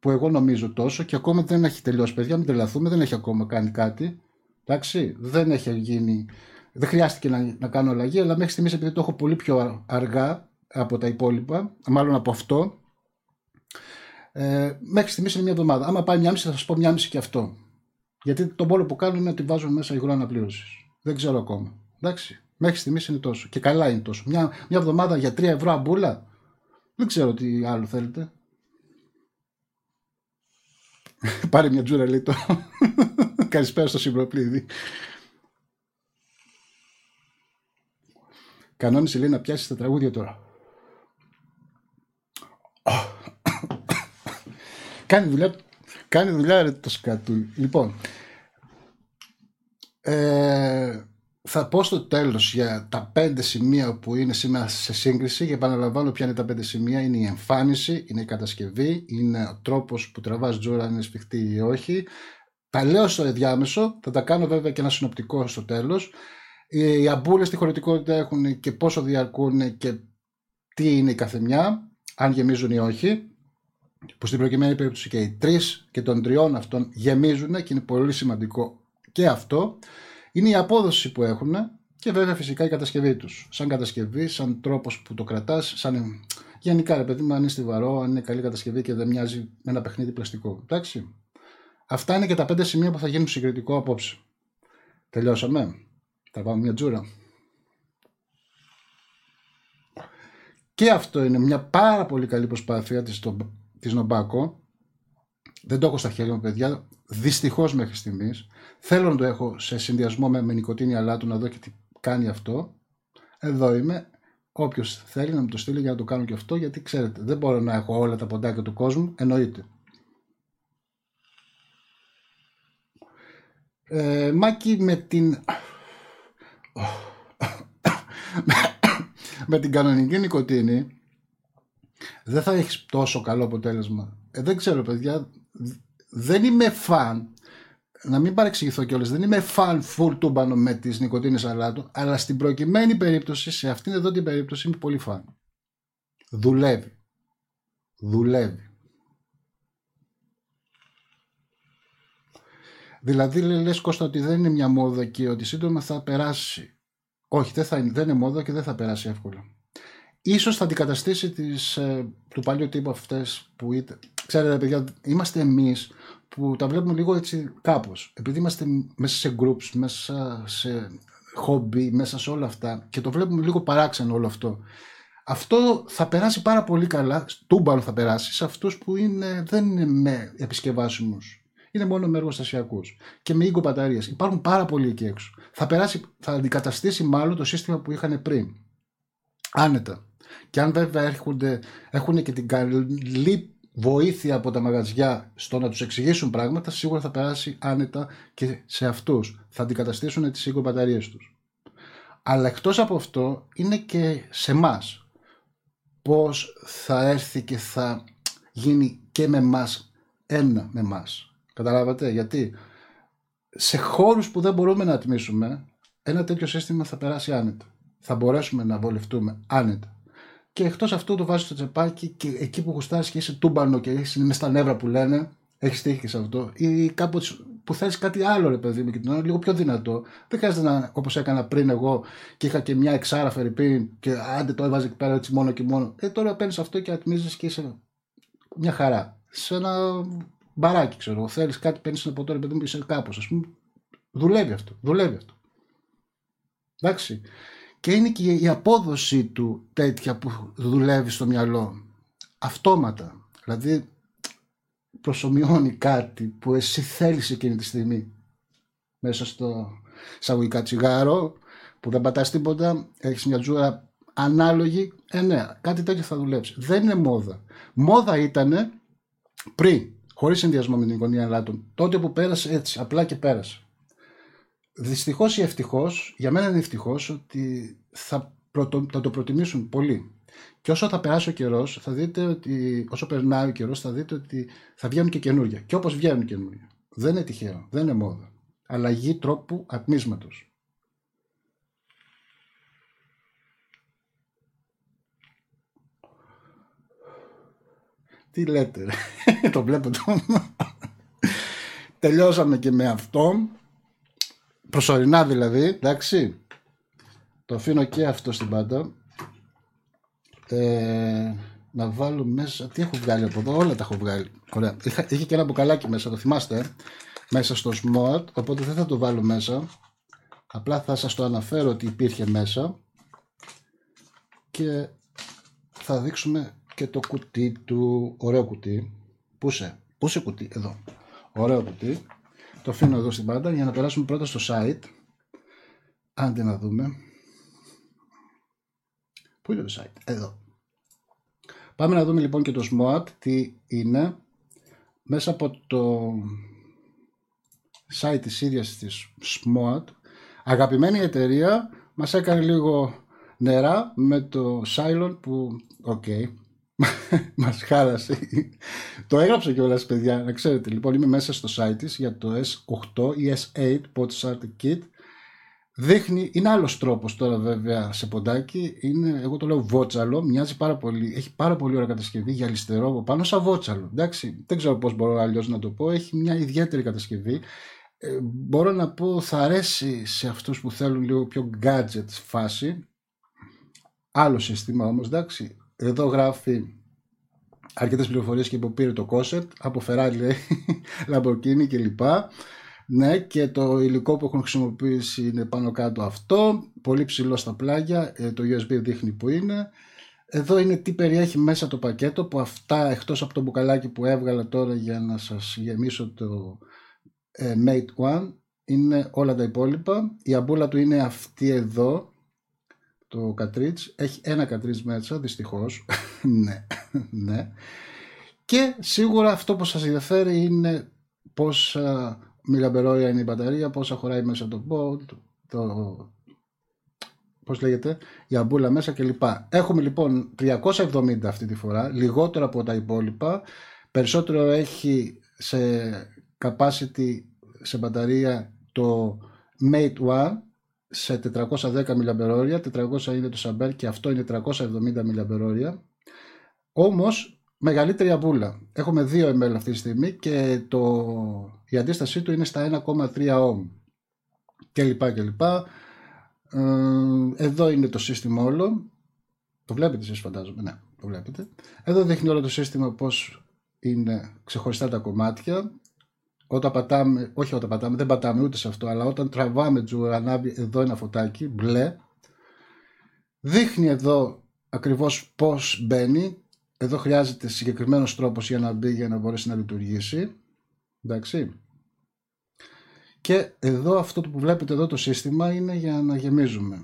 που εγώ νομίζω τόσο και ακόμα δεν έχει τελειώσει παιδιά, μην τρελαθούμε, δεν έχει ακόμα κάνει κάτι, εντάξει, δεν έχει γίνει, δεν χρειάστηκε να κάνω αλλαγή, αλλά μέχρι στιγμής επειδή το έχω πολύ πιο αργά από τα υπόλοιπα, μάλλον από αυτό, μέχρι στιγμής είναι 1 εβδομάδα, άμα πάει 1,5 θα σας πω 1,5 και αυτό, γιατί το μόνο που κάνω είναι ότι βάζω μέσα υγρό αναπλήρωσης, δεν ξέρω ακόμα, εντάξει, μέχρι στιγμής είναι τόσο και καλά είναι τόσο, 1 εβδομάδα για 3 ευρώ αμπούλα, δεν ξέρω τι άλλο θέλετε. Πάρε μια τζούρα λίτο. Καλησπέρα στο Συμπροπλίδι. Κανόνισε λέει να πιάσεις τα τραγούδια τώρα. Κάνει δουλειά το σκατούλι. Λοιπόν, θα πω στο τέλος για τα 5 σημεία που είναι σήμερα σε σύγκριση. Και επαναλαμβάνω ποια είναι τα 5 σημεία. Είναι η εμφάνιση, είναι η κατασκευή, είναι ο τρόπος που τραβάς τζούρα, αν είναι σφιχτή ή όχι. Τα λέω στο διάμεσο, θα τα κάνω βέβαια και ένα συνοπτικό στο τέλος. Οι αμπούλες τι χωρητικότητα έχουν και πόσο διαρκούν και τι είναι η καθεμιά, αν γεμίζουν ή όχι. Που στην προκειμένη περίπτωση και οι τρεις και των τριών αυτών γεμίζουν και είναι πολύ σημαντικό και αυτό. Είναι η απόδοση που έχουν και βέβαια φυσικά η κατασκευή τους. Σαν κατασκευή, σαν τρόπος που το κρατάς, σαν γενικά ρε παιδί μου, αν είναι στιβαρό, αν είναι καλή κατασκευή και δεν μοιάζει με ένα παιχνίδι πλαστικό. Εντάξει. Αυτά είναι και τα 5 σημεία που θα γίνουν συγκριτικό απόψε. Τελειώσαμε. Θα πάμε μια τζούρα. Και αυτό είναι μια πάρα πολύ καλή προσπάθεια της Νομπάκο. Δεν το έχω στα χέρια μου, παιδιά. Δυστυχώς μέχρι στιγμής. Θέλω να το έχω σε συνδυασμό με νοικοτήνη αλάτου, να δω και τι κάνει αυτό. Εδώ είμαι. Όποιος θέλει να μου το στείλει για να το κάνω και αυτό, γιατί ξέρετε, δεν μπορώ να έχω όλα τα ποντάκια του κόσμου. Εννοείται. Μάκη με την... με την κανονική νοικοτήνη δεν θα έχεις τόσο καλό αποτέλεσμα. Δεν ξέρω παιδιά, δεν είμαι φαν, να μην παρεξηγηθώ κιόλας, δεν είμαι φαν full τούμπανο με τις νοικοτήνες αλάτου, αλλά στην προκειμένη περίπτωση, σε αυτήν εδώ την περίπτωση είμαι πολύ φαν. Δουλεύει. Δηλαδή λες Κώστα ότι δεν είναι μια μόδα και ότι σύντομα θα περάσει. Όχι, δεν είναι μόδα και δεν θα περάσει εύκολα. Ίσως θα αντικαταστήσει του παλιού τύπου αυτές που είτε. Ξέρετε παιδιά, είμαστε εμείς που τα βλέπουμε λίγο έτσι κάπως. Επειδή είμαστε μέσα σε groups, μέσα σε hobby, μέσα σε όλα αυτά και το βλέπουμε λίγο παράξενο όλο αυτό. Αυτό θα περάσει πάρα πολύ καλά, τούμπαλο θα περάσει, σε αυτούς που δεν είναι με επισκευάσιμους. Είναι μόνο με εργοστασιακούς και με οίκο μπαταρίες. Υπάρχουν πάρα πολλοί εκεί έξω. Θα αντικαταστήσει μάλλον το σύστημα που είχαν πριν. Άνετα. Και αν βέβαια έχουν και την καλή βοήθεια από τα μαγαζιά στο να τους εξηγήσουν πράγματα, σίγουρα θα περάσει άνετα και σε αυτούς. Θα αντικαταστήσουν τις οίκο μπαταρίες τους. Αλλά εκτός από αυτό είναι και σε εμάς. Πώς θα έρθει και θα γίνει και με εμάς ένα με εμάς. Καταλάβατε, γιατί σε χώρους που δεν μπορούμε να ατμίσουμε, ένα τέτοιο σύστημα θα περάσει άνετα. Θα μπορέσουμε να βολευτούμε άνετα. Και εκτός αυτού το βάζεις στο τσεπάκι και εκεί που γουστάρεις και είσαι τούμπανο και είσαι μες στα νεύρα που λένε, έχεις τύχει και σε αυτό, ή κάπου που θέλεις κάτι άλλο ρε παιδί μου και την ώρα, λίγο πιο δυνατό. Δεν χρειάζεται να, όπως έκανα πριν εγώ και είχα και μια εξάρα φερρυπίν και άντε το έβαζε εκεί πέρα έτσι μόνο και μόνο. Τώρα παίρνεις αυτό και ατμίζεις και είσαι μια χαρά. Σε ένα μπαράκι, ξέρω εγώ. Θέλεις κάτι, παίρνεις ένα ποτό, ρε παιδί μου, είσαι κάπως. Ας πούμε, δουλεύει αυτό. Εντάξει. Και είναι και η απόδοση του τέτοια που δουλεύει στο μυαλό. Αυτόματα. Δηλαδή, προσομοιώνει κάτι που εσύ θέλεις εκείνη τη στιγμή. Μέσα στο εισαγωγικά τσιγάρο, που δεν πατάς τίποτα, έχεις μια τζούρα ανάλογη. Ναι, κάτι τέτοιο θα δουλέψει. Δεν είναι μόδα. Μόδα ήτανε πριν. Χωρίς συνδυασμό με την εικονία αλάτων. Τότε που πέρασε έτσι, απλά και πέρασε. Δυστυχώς ή ευτυχώς, για μένα είναι ευτυχώς ότι θα το προτιμήσουν πολλοί. Και όσο θα περάσει ο καιρός, θα δείτε ότι όσο περνάει ο καιρός, θα δείτε ότι θα βγαίνουν και καινούργια. Και όπως βγαίνουν καινούργια. Δεν είναι τυχαίο, δεν είναι μόδα. Αλλαγή τρόπου ατμίσματος. Τι λέτε, το βλέπω το. Τελειώσαμε και με αυτό. Προσωρινά δηλαδή, εντάξει. Το αφήνω και αυτό στην πάντα. Να βάλω μέσα, τι έχω βγάλει από εδώ, όλα τα έχω βγάλει. Ωραία, είχε και ένα μπουκαλάκι μέσα, το θυμάστε, μέσα στο Smoant, οπότε δεν θα το βάλω μέσα. Απλά θα σας το αναφέρω ότι υπήρχε μέσα. Και θα δείξουμε και το κουτί του, ωραίο κουτί, πού σε κουτί, εδώ, ωραίο κουτί, το αφήνω εδώ στην πάντα για να περάσουμε πρώτα στο site, άντε να δούμε, πού είναι το site, εδώ, πάμε να δούμε λοιπόν και το Smoant, τι είναι, μέσα από το site της ίδιας της Smoant, αγαπημένη εταιρεία, μας έκανε λίγο νερά με το Silent που, okay, μας χάρασε. Το έγραψε κιόλας, παιδιά, να ξέρετε. Λοιπόν, είμαι μέσα στο site της για το S8 ή S8 Pod Starter Kit. Δείχνει, είναι άλλος τρόπος τώρα βέβαια σε ποντάκι, είναι, εγώ το λέω βότσαλο, μοιάζει πάρα πολύ, έχει πάρα πολύ ωραία κατασκευή, γυαλιστερό από πάνω σαν βότσαλο, εντάξει, δεν ξέρω πώς μπορώ αλλιώς να το πω, έχει μια ιδιαίτερη κατασκευή, μπορώ να πω θα αρέσει σε αυτούς που θέλουν λίγο πιο gadget φάση, άλλο σύστημα όμως, εντάξει, εδώ γράφει αρκετές πληροφορίες και υποπήρε το κόσετ, από Ferrari λέει, Lamborghini κλπ. Ναι, και το υλικό που έχουν χρησιμοποιήσει είναι πάνω κάτω αυτό, πολύ ψηλό στα πλάγια, το USB δείχνει που είναι. Εδώ είναι τι περιέχει μέσα το πακέτο, που αυτά εκτός από το μπουκαλάκι που έβγαλα τώρα για να σας γεμίσω το Mate One, είναι όλα τα υπόλοιπα. Η αμπούλα του είναι αυτή εδώ, το κατρίτς, έχει ένα κατρίτς μέσα δυστυχώς, ναι, ναι. Και σίγουρα αυτό που σας ενδιαφέρει είναι πώς... μιλαμπερόρια είναι η μπαταρία, πόσα χωράει μέσα το πόντ, πώς λέγεται, η αμπούλα μέσα κλπ. Έχουμε λοιπόν 370 αυτή τη φορά, λιγότερο από τα υπόλοιπα, περισσότερο έχει σε capacity, σε μπαταρία το Mate One σε 410 μιλαμπερόρια, 400 είναι το Saber και αυτό είναι 370 μιλαμπερόρια, όμως μεγαλύτερη αμπούλα. Έχουμε 2 ml αυτή τη στιγμή και η αντίστασή του είναι στα 1,3 ohm και λοιπά και λοιπά. Εδώ είναι το σύστημα όλο. Το βλέπετε εσείς φαντάζομαι, ναι, το βλέπετε. Εδώ δείχνει όλο το σύστημα πώς είναι ξεχωριστά τα κομμάτια. Όταν πατάμε, όχι όταν πατάμε, δεν πατάμε ούτε σε αυτό, αλλά όταν τραβάμε τζουρα, ανάβει εδώ ένα φωτάκι, μπλε. Δείχνει εδώ ακριβώς πώς μπαίνει. Εδώ χρειάζεται συγκεκριμένος τρόπος για να μπει, για να μπορέσει να λειτουργήσει. Εντάξει. Και εδώ αυτό που βλέπετε εδώ το σύστημα είναι για να γεμίζουμε.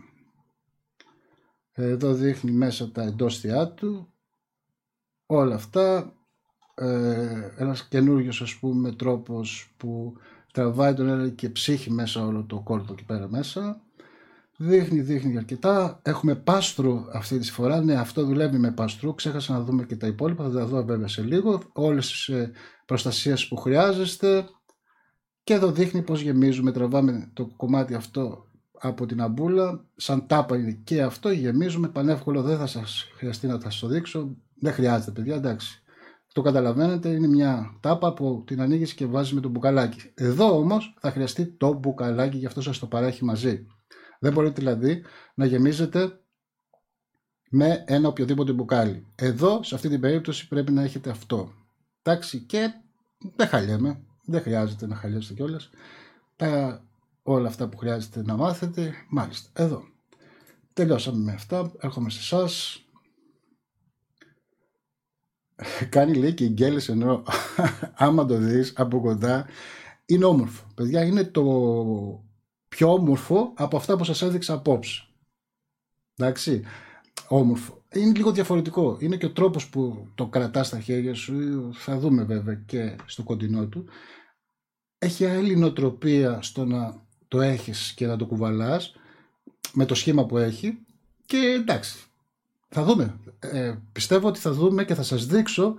Εδώ δείχνει μέσα τα εντόστια του. Όλα αυτά. Ένας καινούριος ας πούμε τρόπος που τραβάει τον αέρα και ψύχει μέσα όλο το κόρτο εκεί πέρα μέσα. Δείχνει αρκετά. Έχουμε πάστρου αυτή τη φορά. Ναι, αυτό δουλεύει με πάστρου. Ξέχασα να δούμε και τα υπόλοιπα. Θα τα δω βέβαια σε λίγο. Όλες τις προστασίες που χρειάζεστε. Και εδώ δείχνει πώς γεμίζουμε. Τραβάμε το κομμάτι αυτό από την αμπούλα. Σαν τάπα είναι και αυτό. Γεμίζουμε. Πανεύκολο, δεν θα σας χρειαστεί να σας το δείξω. Δεν χρειάζεται, παιδιά. Εντάξει. Το καταλαβαίνετε. Είναι μια τάπα που την ανοίγεις και βάζεις με το μπουκαλάκι. Εδώ όμως θα χρειαστεί το μπουκαλάκι. Γι' αυτό σας το παρέχει μαζί. Δεν μπορείτε δηλαδή να γεμίζετε με ένα οποιοδήποτε μπουκάλι. Εδώ, σε αυτή την περίπτωση, πρέπει να έχετε αυτό. Εντάξει, και δεν χαλιέμαι. Δεν χρειάζεται να χαλιέσετε κιόλας. Όλα αυτά που χρειάζεται να μάθετε, μάλιστα, εδώ. Τελειώσαμε με αυτά. Έρχομαι σε εσάς. Κάνει λέει και γκέλησε νερό. Άμα το δεις από κοντά, είναι όμορφο. Παιδιά, είναι το... πιο όμορφο από αυτά που σας έδειξα απόψε. Εντάξει, όμορφο. Είναι λίγο διαφορετικό. Είναι και ο τρόπος που το κρατάς στα χέρια σου. Θα δούμε βέβαια και στο κοντινό του. Έχει άλλη νοοτροπία στο να το έχεις και να το κουβαλάς με το σχήμα που έχει. Και εντάξει, θα δούμε. Πιστεύω ότι θα δούμε και θα σας δείξω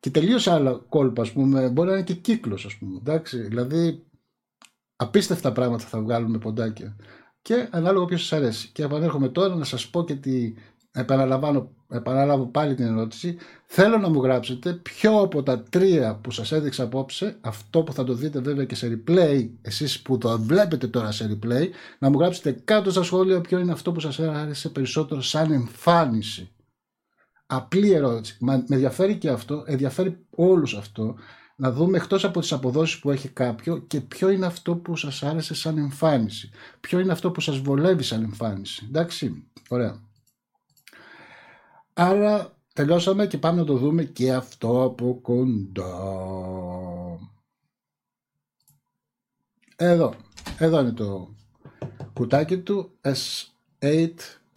και τελείως άλλα κόλπα, ας πούμε. Μπορεί να είναι και κύκλος, ας πούμε. Εντάξει, δηλαδή... απίστευτα πράγματα θα βγάλουμε ποντάκια και ανάλογα ποιος σας αρέσει. Και επανέρχομαι τώρα να σας πω και επαναλάβω πάλι την ερώτηση. Θέλω να μου γράψετε ποιο από τα 3 που σας έδειξα απόψε, αυτό που θα το δείτε βέβαια και σε replay, εσείς που το βλέπετε τώρα σε replay, να μου γράψετε κάτω στα σχόλια ποιο είναι αυτό που σας άρεσε περισσότερο σαν εμφάνιση. Απλή ερώτηση. Μα, με ενδιαφέρει και αυτό, ενδιαφέρει όλους αυτό. Να δούμε εκτός από τις αποδόσεις που έχει κάποιο και ποιο είναι αυτό που σας άρεσε σαν εμφάνιση. Ποιο είναι αυτό που σας βολεύει σαν εμφάνιση. Εντάξει, ωραία. Άρα τελειώσαμε και πάμε να το δούμε και αυτό από κοντά. Εδώ είναι το κουτάκι του S8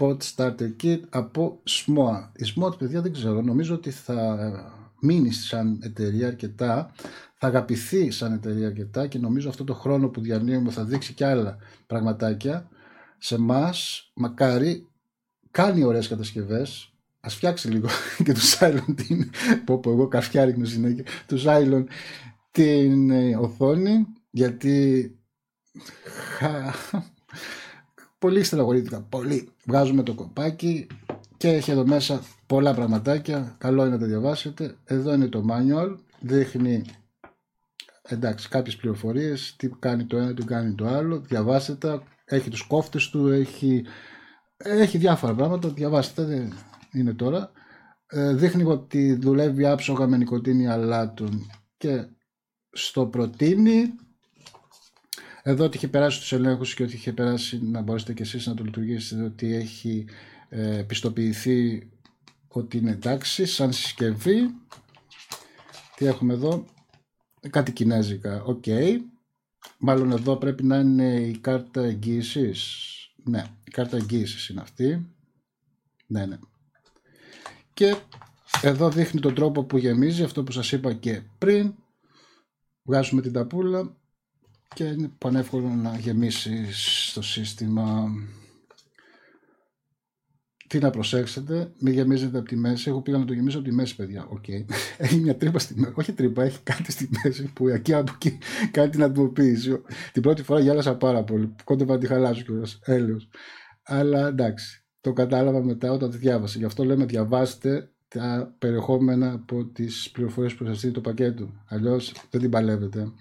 Pod Starter Kit από Smoa. Η Smoa, παιδιά, δεν ξέρω, νομίζω ότι θα... μείνει σαν εταιρεία αρκετά, θα αγαπηθεί σαν εταιρεία αρκετά και νομίζω αυτό το χρόνο που διανύουμε θα δείξει και άλλα πραγματάκια σε εμάς. Μακάρι, κάνει ωραίες κατασκευές. Ας φτιάξει λίγο και του Σάιλον την. Πω πω, εγώ καφιάρικνω συνέχεια. Του Σάιλον την οθόνη, γιατί. Πολύ στεναχωρήθηκα. Πολύ. Βγάζουμε το κοπάκι και έχει εδώ μέσα πολλά πραγματάκια. Καλό είναι να τα διαβάσετε. Εδώ είναι το manual. Δείχνει, εντάξει, κάποιες πληροφορίες. Τι κάνει το ένα, τι κάνει το άλλο. Διαβάστε τα. Έχει τους κόφτες του. Έχει διάφορα πράγματα. Διαβάστε τα. Είναι τώρα. Δείχνει ότι δουλεύει άψογα με νοικοτήνη αλάτων και στο προτείνει. Εδώ ότι είχε περάσει τους ελέγχους και ότι είχε περάσει να μπορέσετε και εσείς να το λειτουργήσετε, ότι έχει πιστοποιηθεί ότι είναι εντάξει σαν συσκευή. Τι έχουμε εδώ? Κάτι κινέζικα. Οκ. Μάλλον εδώ πρέπει να είναι η κάρτα εγγύησης. Ναι, η κάρτα εγγύησης είναι αυτή. Ναι, ναι. Και εδώ δείχνει τον τρόπο που γεμίζει, αυτό που σας είπα και πριν. Βγάζουμε την ταπούλα και είναι πανεύκολο να γεμίσει στο σύστημα. Τι να προσέξετε, μην γεμίζετε από τη μέση. Εγώ πήγα να το γεμίσω από τη μέση, παιδιά. Okay. Έχει μια τρύπα στη μέση. Όχι τρύπα, έχει κάτι στη μέση που εκεί από εκεί κάνει την ατμοποίηση. Την πρώτη φορά γυάλασα πάρα πολύ. Κόντευα να τη χαλάσω κιόλας. Έλεος. Αλλά εντάξει. Το κατάλαβα μετά όταν τη διάβασα. Γι' αυτό λέμε διαβάστε τα περιεχόμενα από τις πληροφορίες που σας δίνει το πακέτο. Αλλιώς δεν την παλεύετε.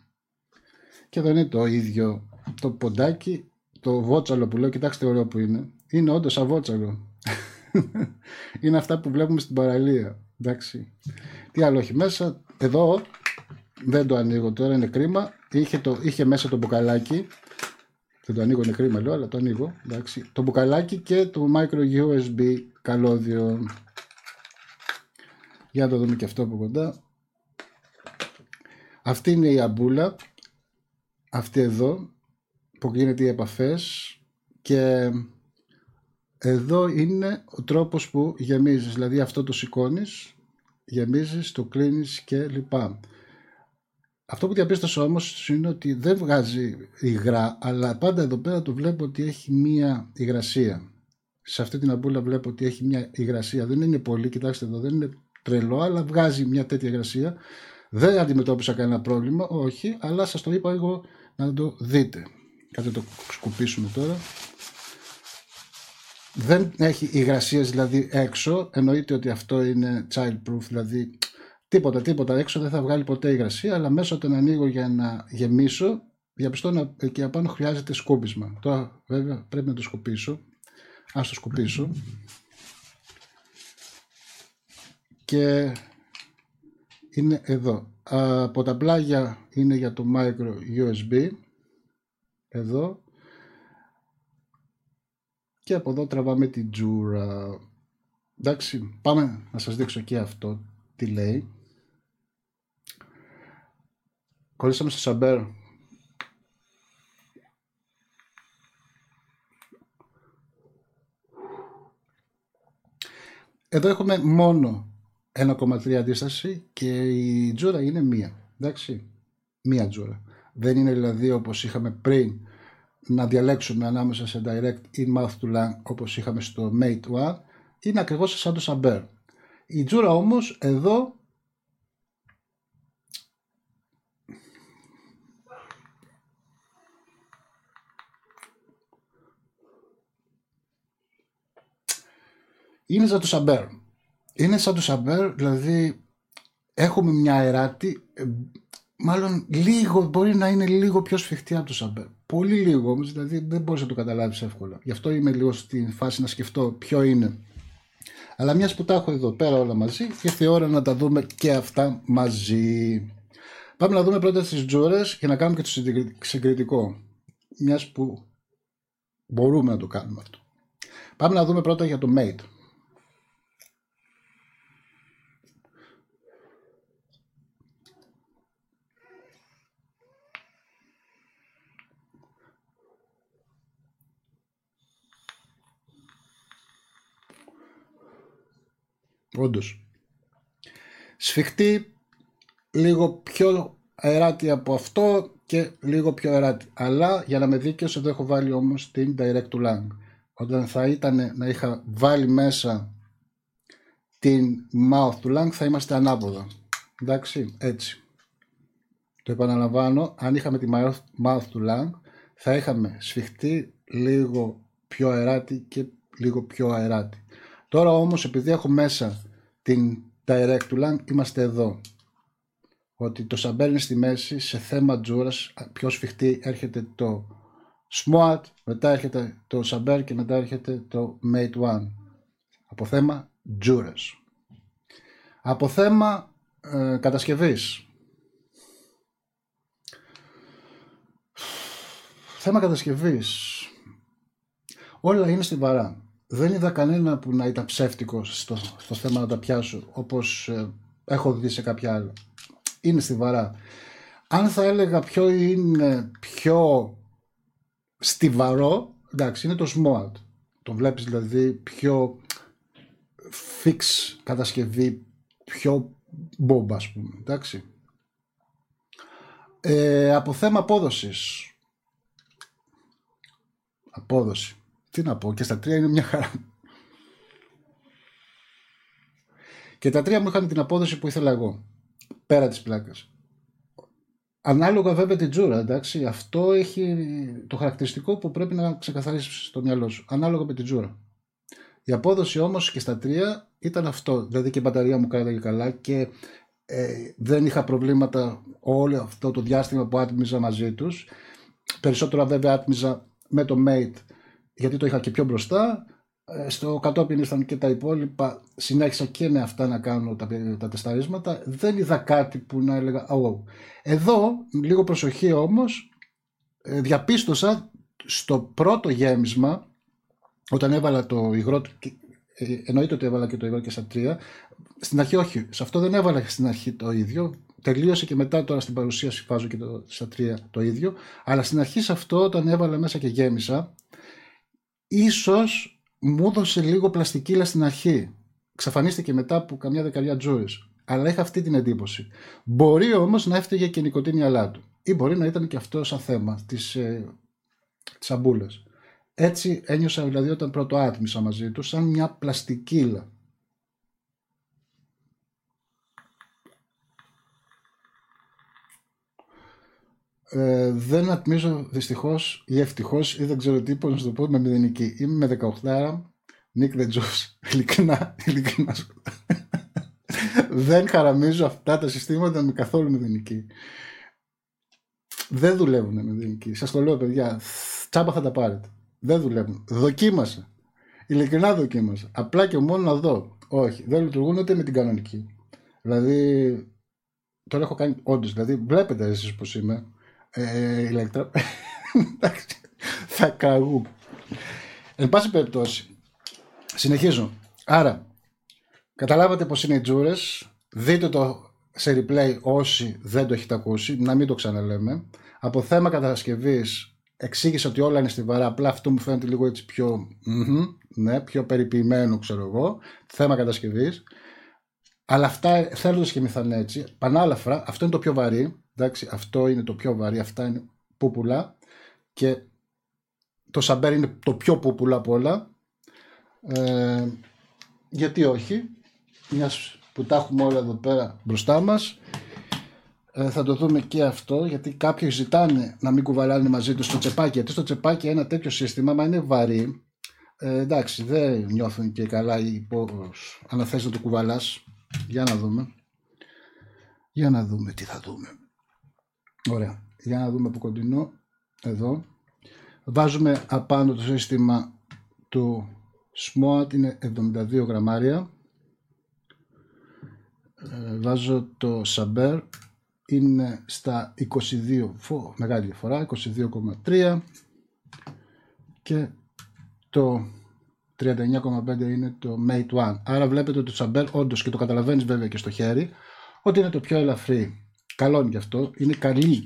Και εδώ είναι το ίδιο το ποντάκι, το βότσαλο που λέω. Κοιτάξτε ωραίο που είναι. Είναι όντως σαν βότσαλο. Είναι αυτά που βλέπουμε στην παραλία. Εντάξει. Τι άλλο έχει μέσα? Εδώ δεν το ανοίγω τώρα, είναι κρίμα. Είχε μέσα το μπουκαλάκι. Δεν το ανοίγω, είναι κρίμα λέω, αλλά το ανοίγω. Εντάξει. Το μπουκαλάκι και το micro USB καλώδιο. Για να το δούμε και αυτό από κοντά. Αυτή είναι η αμπούλα. Αυτή εδώ που γίνεται οι επαφές. Και εδώ είναι ο τρόπος που γεμίζεις. Δηλαδή αυτό το σηκώνεις, γεμίζεις, το κλείνεις και λοιπά. Αυτό που διαπίστωσα όμως είναι ότι δεν βγάζει υγρά, αλλά πάντα εδώ πέρα το βλέπω ότι έχει μία υγρασία. Σε αυτή την αμπούλα βλέπω ότι έχει μία υγρασία. Δεν είναι πολύ, κοιτάξτε εδώ, δεν είναι τρελό, αλλά βγάζει μία τέτοια υγρασία. Δεν αντιμετώπισα κανένα πρόβλημα, όχι, αλλά σας το είπα εγώ να το δείτε. Κάτσε το σκουπίσουμε τώρα. Δεν έχει υγρασίες δηλαδή έξω, εννοείται ότι αυτό είναι childproof, δηλαδή τίποτα έξω δεν θα βγάλει ποτέ υγρασία, αλλά μέσα όταν ανοίγω για να γεμίσω, διαπιστώνω εκεί απάνω χρειάζεται σκούπισμα. Τώρα βέβαια πρέπει να το σκουπίσω, ας το σκουπίσω. Και είναι εδώ, από τα πλάγια είναι για το micro USB, εδώ. Και από εδώ τραβάμε την τζούρα. Εντάξει, πάμε να σας δείξω και αυτό τι λέει. Κολλήσαμε στο Saber. Εδώ έχουμε μόνο 1,3 αντίσταση και η τζούρα είναι μία. Εντάξει, μία τζούρα. Δεν είναι δηλαδή όπως είχαμε πριν, να διαλέξουμε ανάμεσα σε direct in mouth to lung όπως είχαμε στο Mate One. Είναι ακριβώς σαν το Saber. Η τζούρα όμως εδώ είναι σαν το Saber. Είναι σαν το Saber, δηλαδή έχουμε μια αεράτη, μάλλον λίγο, μπορεί να είναι λίγο πιο σφιχτή από το Saber. Πολύ λίγο όμως, δηλαδή δεν μπορείς να το καταλάβεις εύκολα. Γι' αυτό είμαι λίγο στην φάση να σκεφτώ ποιο είναι. Αλλά μιας που τα έχω εδώ πέρα όλα μαζί, ήρθε η ώρα να τα δούμε και αυτά μαζί. Πάμε να δούμε πρώτα τις τζούρες και να κάνουμε και το συγκριτικό. Μιας που μπορούμε να το κάνουμε αυτό. Πάμε να δούμε πρώτα για το Mate. σφιχτή, λίγο πιο αεράτη από αυτό και λίγο πιο αεράτη. Αλλά για να με δίκαιος εδώ έχω βάλει όμως την direct to lung. Όταν θα ήταν να είχα βάλει μέσα την mouth to lung θα είμαστε ανάποδα. Εντάξει, έτσι. Το επαναλαμβάνω, αν είχαμε τη mouth to lung θα είχαμε σφιχτή, λίγο πιο αεράτη και λίγο πιο αεράτη. Τώρα όμως επειδή έχω μέσα την direct to lung είμαστε εδώ. Ότι το Saber είναι στη μέση, σε θέμα τζούρας, πιο σφιχτή έρχεται το Smoant, μετά έρχεται το Saber και μετά έρχεται το Mate One. Από θέμα τζούρας. Από θέμα κατασκευής. Θέμα κατασκευής. Όλα είναι στην βαρά. Δεν είδα κανένα που να ήταν ψεύτικο στο θέμα να τα πιάσω, όπως έχω δει σε κάποια άλλα. Είναι στη βαρά. Αν θα έλεγα ποιο είναι πιο στιβαρό, εντάξει, είναι το Smoant. Το βλέπεις δηλαδή πιο fix κατασκευή, πιο μπόμπα, ας πούμε, εντάξει. Από θέμα απόδοσης. Απόδοση. Τι να πω, και στα τρία είναι μια χαρά. Και τα τρία μου είχαν την απόδοση που ήθελα εγώ. Πέρα της πλάκας. Ανάλογα βέβαια την τζούρα, εντάξει. Αυτό έχει το χαρακτηριστικό που πρέπει να ξεκαθαρίσεις στο μυαλό σου. Ανάλογα με την τζούρα. Η απόδοση όμως και στα τρία ήταν αυτό. Δηλαδή και η μπαταρία μου κράταγε καλά και δεν είχα προβλήματα όλο αυτό το διάστημα που άτμιζα μαζί τους. Περισσότερα βέβαια άτμιζα με το Mate, γιατί το είχα και πιο μπροστά. Στο κατόπιν ήρθαν και τα υπόλοιπα. Συνέχισα και με αυτά να κάνω τα τεσταρίσματα. Δεν είδα κάτι που να έλεγα oh. Εδώ, λίγο προσοχή όμως, διαπίστωσα στο πρώτο γέμισμα, όταν έβαλα το υγρό, εννοείται ότι έβαλα και το υγρό και στα τρία. Στην αρχή όχι, σε αυτό δεν έβαλα στην αρχή το ίδιο. Τελείωσε και μετά τώρα στην παρουσίαση βάζω και στα τρία το ίδιο. Αλλά στην αρχή σε αυτό όταν έβαλα μέσα και γέμισα, ίσως μου έδωσε λίγο πλαστικίλα στην αρχή. Ξαφανίστηκε μετά από καμιά δεκαριά τζούρες. Αλλά είχα αυτή την εντύπωση. Μπορεί όμως να έφταιγε και η νοικοτήνη αλά του. Ή μπορεί να ήταν και αυτό σαν θέμα της αμπούλας. Έτσι ένιωσα δηλαδή όταν πρώτο άτμισα μαζί του, σαν μια πλαστικίλα. Δεν ατμίζω δυστυχώς ή ευτυχώς ή δεν ξέρω τι πώς να το πω, με μηδενική. Είμαι με 18, Nic the Juice, ειλικρινά σου. Δεν χαραμίζω αυτά τα συστήματα με καθόλου μηδενική. Δεν δουλεύουν μηδενική. Σας το λέω παιδιά, τσάμπα θα τα πάρετε. Δεν δουλεύουν. Δοκίμασα. Ειλικρινά δοκίμασα. Απλά και μόνο να δω. Όχι, δεν λειτουργούν ούτε με την κανονική. Δηλαδή, τώρα έχω κάνει όντως, δηλαδή βλέπετε εσείς πως είμαι. Ηλέκτρα. Θα καγού. Εν πάση περιπτώσει, συνεχίζω. Άρα, καταλάβατε πως είναι οι τζούρες. Δείτε το σε replay όσοι δεν το έχετε ακούσει, να μην το ξαναλέμε. Από θέμα κατασκευής, εξήγησα ότι όλα είναι στιβαρά. Απλά αυτό μου φαίνεται λίγο έτσι πιο, ναι, πιο περιποιημένο, ξέρω εγώ. Θέμα κατασκευής. Αλλά αυτά θέλοντας και μη θα είναι έτσι. Πανάλαφρα, αυτό είναι το πιο βαρύ. Εντάξει, αυτό είναι το πιο βαρύ, αυτά είναι πούπουλα και το Saber είναι το πιο πούπουλα από όλα. Γιατί όχι, μιας που τα έχουμε όλα εδώ πέρα μπροστά μας, θα το δούμε και αυτό, γιατί κάποιοι ζητάνε να μην κουβαλάνε μαζί τους το τσεπάκι, γιατί στο τσεπάκι ένα τέτοιο σύστημα, μα είναι βαρύ, εντάξει, δεν νιώθουν και καλά οι υπόγρος, αν θες να το κουβαλάς, για να δούμε, τι θα δούμε. Ωραία, για να δούμε από κοντινό, εδώ, βάζουμε απάνω το σύστημα του Smoant, είναι 72 γραμμάρια, βάζω το Saber, είναι στα 22, μεγάλη διαφορά, 22,3 και το 39,5 είναι το Mate 1, άρα βλέπετε ότι το Saber όντως και το καταλαβαίνεις βέβαια και στο χέρι, ότι είναι το πιο ελαφρύ. Καλό είναι γι' αυτό, είναι καλή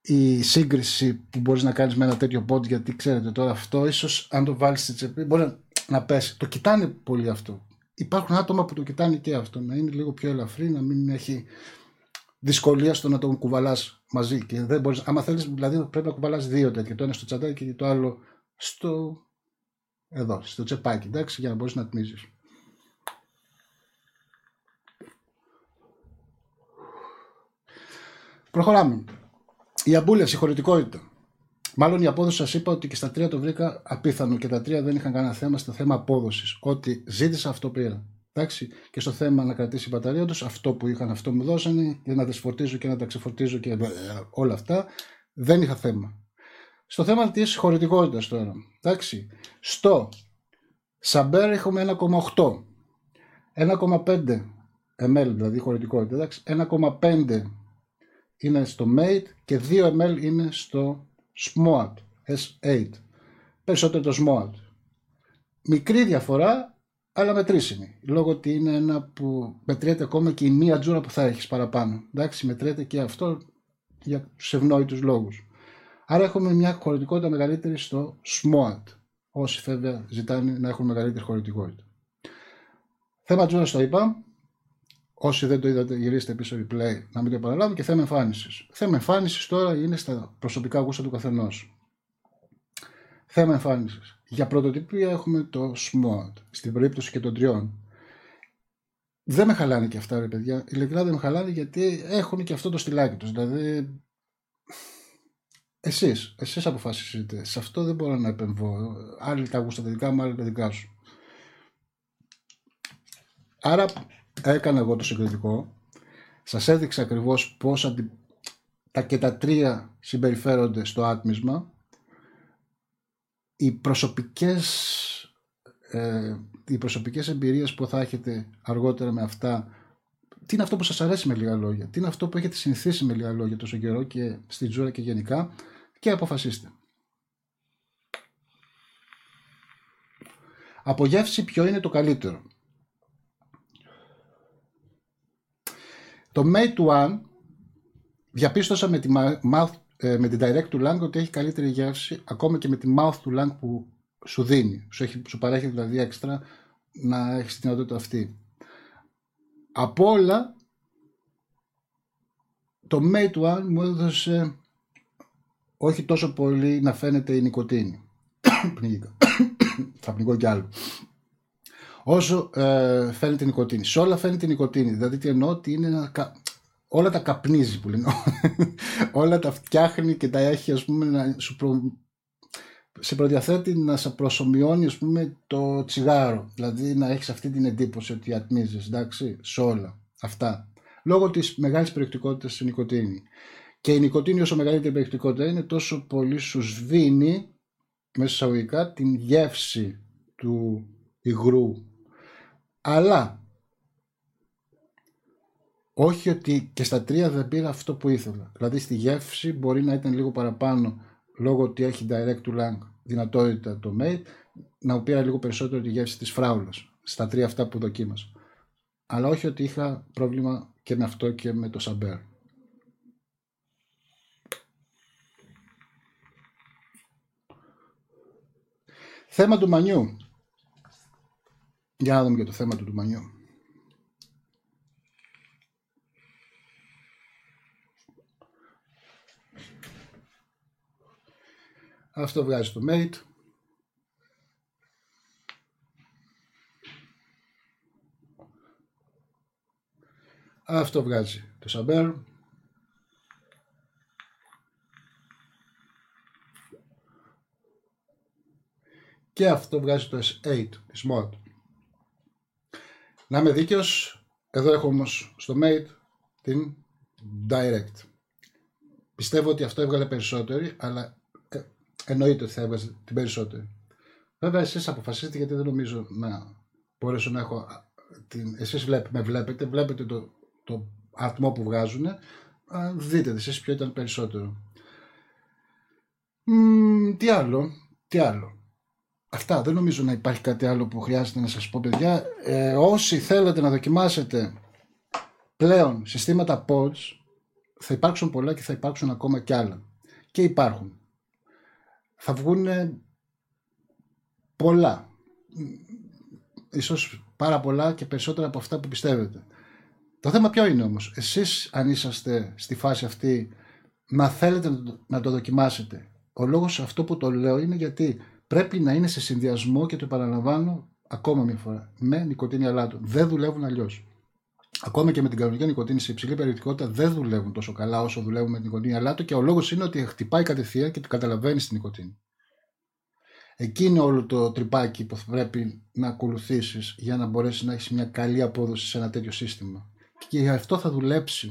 η σύγκριση που μπορείς να κάνεις με ένα τέτοιο pod, γιατί ξέρετε τώρα αυτό ίσως αν το βάλεις στη τσεπή μπορεί να πέσει, το κοιτάνε πολύ αυτό, υπάρχουν άτομα που το κοιτάνε και αυτό, να είναι λίγο πιο ελαφρύ, να μην έχει δυσκολία στο να τον κουβαλάς μαζί. Και δεν μπορείς, άμα θέλεις, δηλαδή πρέπει να κουβαλάς δύο τέτοια, το ένα στο τσαντάκι και το άλλο στο, εδώ, στο τσεπάκι, εντάξει, για να μπορείς να τμίζεις. Προχωράμε. Η αμπούλια, η χωρητικότητα. Μάλλον η απόδοση, σας είπα ότι και στα τρία το βρήκα απίθανο και τα τρία δεν είχαν κανένα θέμα στο θέμα απόδοσης. Ό,τι ζήτησα αυτό πήρα. Εντάξει, και στο θέμα να κρατήσει η μπαταρία τους, αυτό που είχαν αυτό μου δώσανε, για να τις φορτίζω και να τα ξεφορτίζω και όλα αυτά, δεν είχα θέμα. Στο θέμα της χωρητικότητας τώρα, εντάξει, στο Saber έχουμε 1,8, 1,5 ml δηλαδή χωρητικότητα, εντάξει, 1,5 είναι στο Mate και 2 ml είναι στο Smoant S8, περισσότερο το Smoant. Μικρή διαφορά, αλλά μετρήσιμη, λόγω ότι είναι ένα που μετριέται ακόμα και η μία τζούρα που θα έχεις παραπάνω. Εντάξει, μετριέται και αυτό για τους ευνόητους λόγους. Άρα έχουμε μια χωρητικότητα μεγαλύτερη στο Smoant, όσοι βέβαια ζητάνε να έχουν μεγαλύτερη χωρητικότητα. Θέμα τζούρας το είπα. Όσοι δεν το είδατε, γυρίστε πίσω replay να μην το επαναλάβω. Και θέμα εμφάνισης. Θέμα εμφάνισης τώρα είναι στα προσωπικά γούστα του καθενός. Θέμα εμφάνισης. Για πρωτοτυπία έχουμε το Smoant, στην περίπτωση και των τριών. Δεν με χαλάνε και αυτά, ρε παιδιά. Ειλικρινά δεν με χαλάνε, γιατί έχουν και αυτό το στυλάκι τους. Δηλαδή, εσείς αποφασίσετε. Σε αυτό δεν μπορώ να επεμβώ. Άλλοι τα γούστα τα δικά μου, άλλοι τα δικά σου. Άρα, έκανα εγώ το συγκριτικό. Σας έδειξα ακριβώς πώς και τα τρία συμπεριφέρονται στο άτμισμα. Οι προσωπικές εμπειρίες που θα έχετε αργότερα με αυτά, τι είναι αυτό που σας αρέσει με λίγα λόγια, τι είναι αυτό που έχετε συνηθίσει με λίγα λόγια τόσο καιρό και στην τζούρα και γενικά, και αποφασίστε. Από γεύση ποιο είναι το καλύτερο? Το Mate One διαπίστωσα με την Direct to Lung ότι έχει καλύτερη γεύση, ακόμα και με τη Mouth to Lung που σου δίνει. Σου παρέχει δηλαδή έξτρα να έχεις τη δυνατότητα αυτή. Από όλα, το Mate One μου έδωσε όχι τόσο πολύ να φαίνεται η νοικοτήνη. Θα πνιγώ κι άλλο. Όσο φαίνεται η νοικοτήνη. Σε όλα φαίνεται η νοικοτήνη. Δηλαδή τι εννοώ, ότι είναι όλα τα καπνίζει που λένε. Όλα τα φτιάχνει και τα έχει, ας πούμε, να σε προδιαθέτει να σε προσομοιώνει, ας πούμε, το τσιγάρο. Δηλαδή να έχεις αυτή την εντύπωση ότι ατμίζεις, εντάξει, σε όλα αυτά. Λόγω της μεγάλης περιεκτικότητας στην νοικοτήνη. Και η νοικοτήνη, όσο μεγαλύτερη περιεκτικότητα είναι, τόσο πολύ σου σβήνει μέσα εισαγωγικά την γεύση του υγρού. Αλλά όχι ότι και στα τρία δεν πήρα αυτό που ήθελα. Δηλαδή στη γεύση μπορεί να ήταν λίγο παραπάνω, λόγω ότι έχει direct to lung δυνατότητα το Mate, να μου πήρα λίγο περισσότερο τη γεύση της φράουλας στα τρία αυτά που δοκίμασα. Αλλά όχι ότι είχα πρόβλημα και με αυτό και με το Saber. Θέμα του μανιού. Για να δούμε και το θέμα του μανιού. Αυτό βγάζει το Mate. Αυτό βγάζει το Saber. Και αυτό βγάζει το S8, τη Smoant. Να είμαι δίκαιος, εδώ έχω όμως στο Mate την Direct. Πιστεύω ότι αυτό έβγαλε περισσότερη, αλλά εννοείται ότι θα έβγαζε την περισσότερη. Βέβαια εσείς αποφασίστε, γιατί δεν νομίζω να μπορέσω να έχω την... Εσείς με βλέπετε το ατμό που βγάζουν. Δείτε εσείς ποιο ήταν περισσότερο. Τι άλλο. Αυτά, δεν νομίζω να υπάρχει κάτι άλλο που χρειάζεται να σας πω, παιδιά. Όσοι θέλετε να δοκιμάσετε πλέον συστήματα pods, θα υπάρξουν πολλά και θα υπάρξουν ακόμα κι άλλα. Και υπάρχουν. Θα βγουν πολλά. Ίσως πάρα πολλά και περισσότερα από αυτά που πιστεύετε. Το θέμα ποιο είναι όμως? Εσείς αν είσαστε στη φάση αυτή να θέλετε να το δοκιμάσετε. Ο λόγος αυτό που το λέω είναι γιατί πρέπει να είναι σε συνδυασμό, και το επαναλαμβάνω ακόμα μια φορά, με νοικοτήνη αλάτων. Δεν δουλεύουν αλλιώς. Ακόμα και με την κανονική νοικοτήνη σε υψηλή περιεκτικότητα δεν δουλεύουν τόσο καλά όσο δουλεύουν με την νοικοτήνη αλάτων, και ο λόγος είναι ότι χτυπάει κατευθείαν και την καταλαβαίνει την νοικοτήνη. Εκεί είναι όλο το τρυπάκι που πρέπει να ακολουθήσεις για να μπορέσεις να έχεις μια καλή απόδοση σε ένα τέτοιο σύστημα. Και γι' αυτό θα δουλέψει.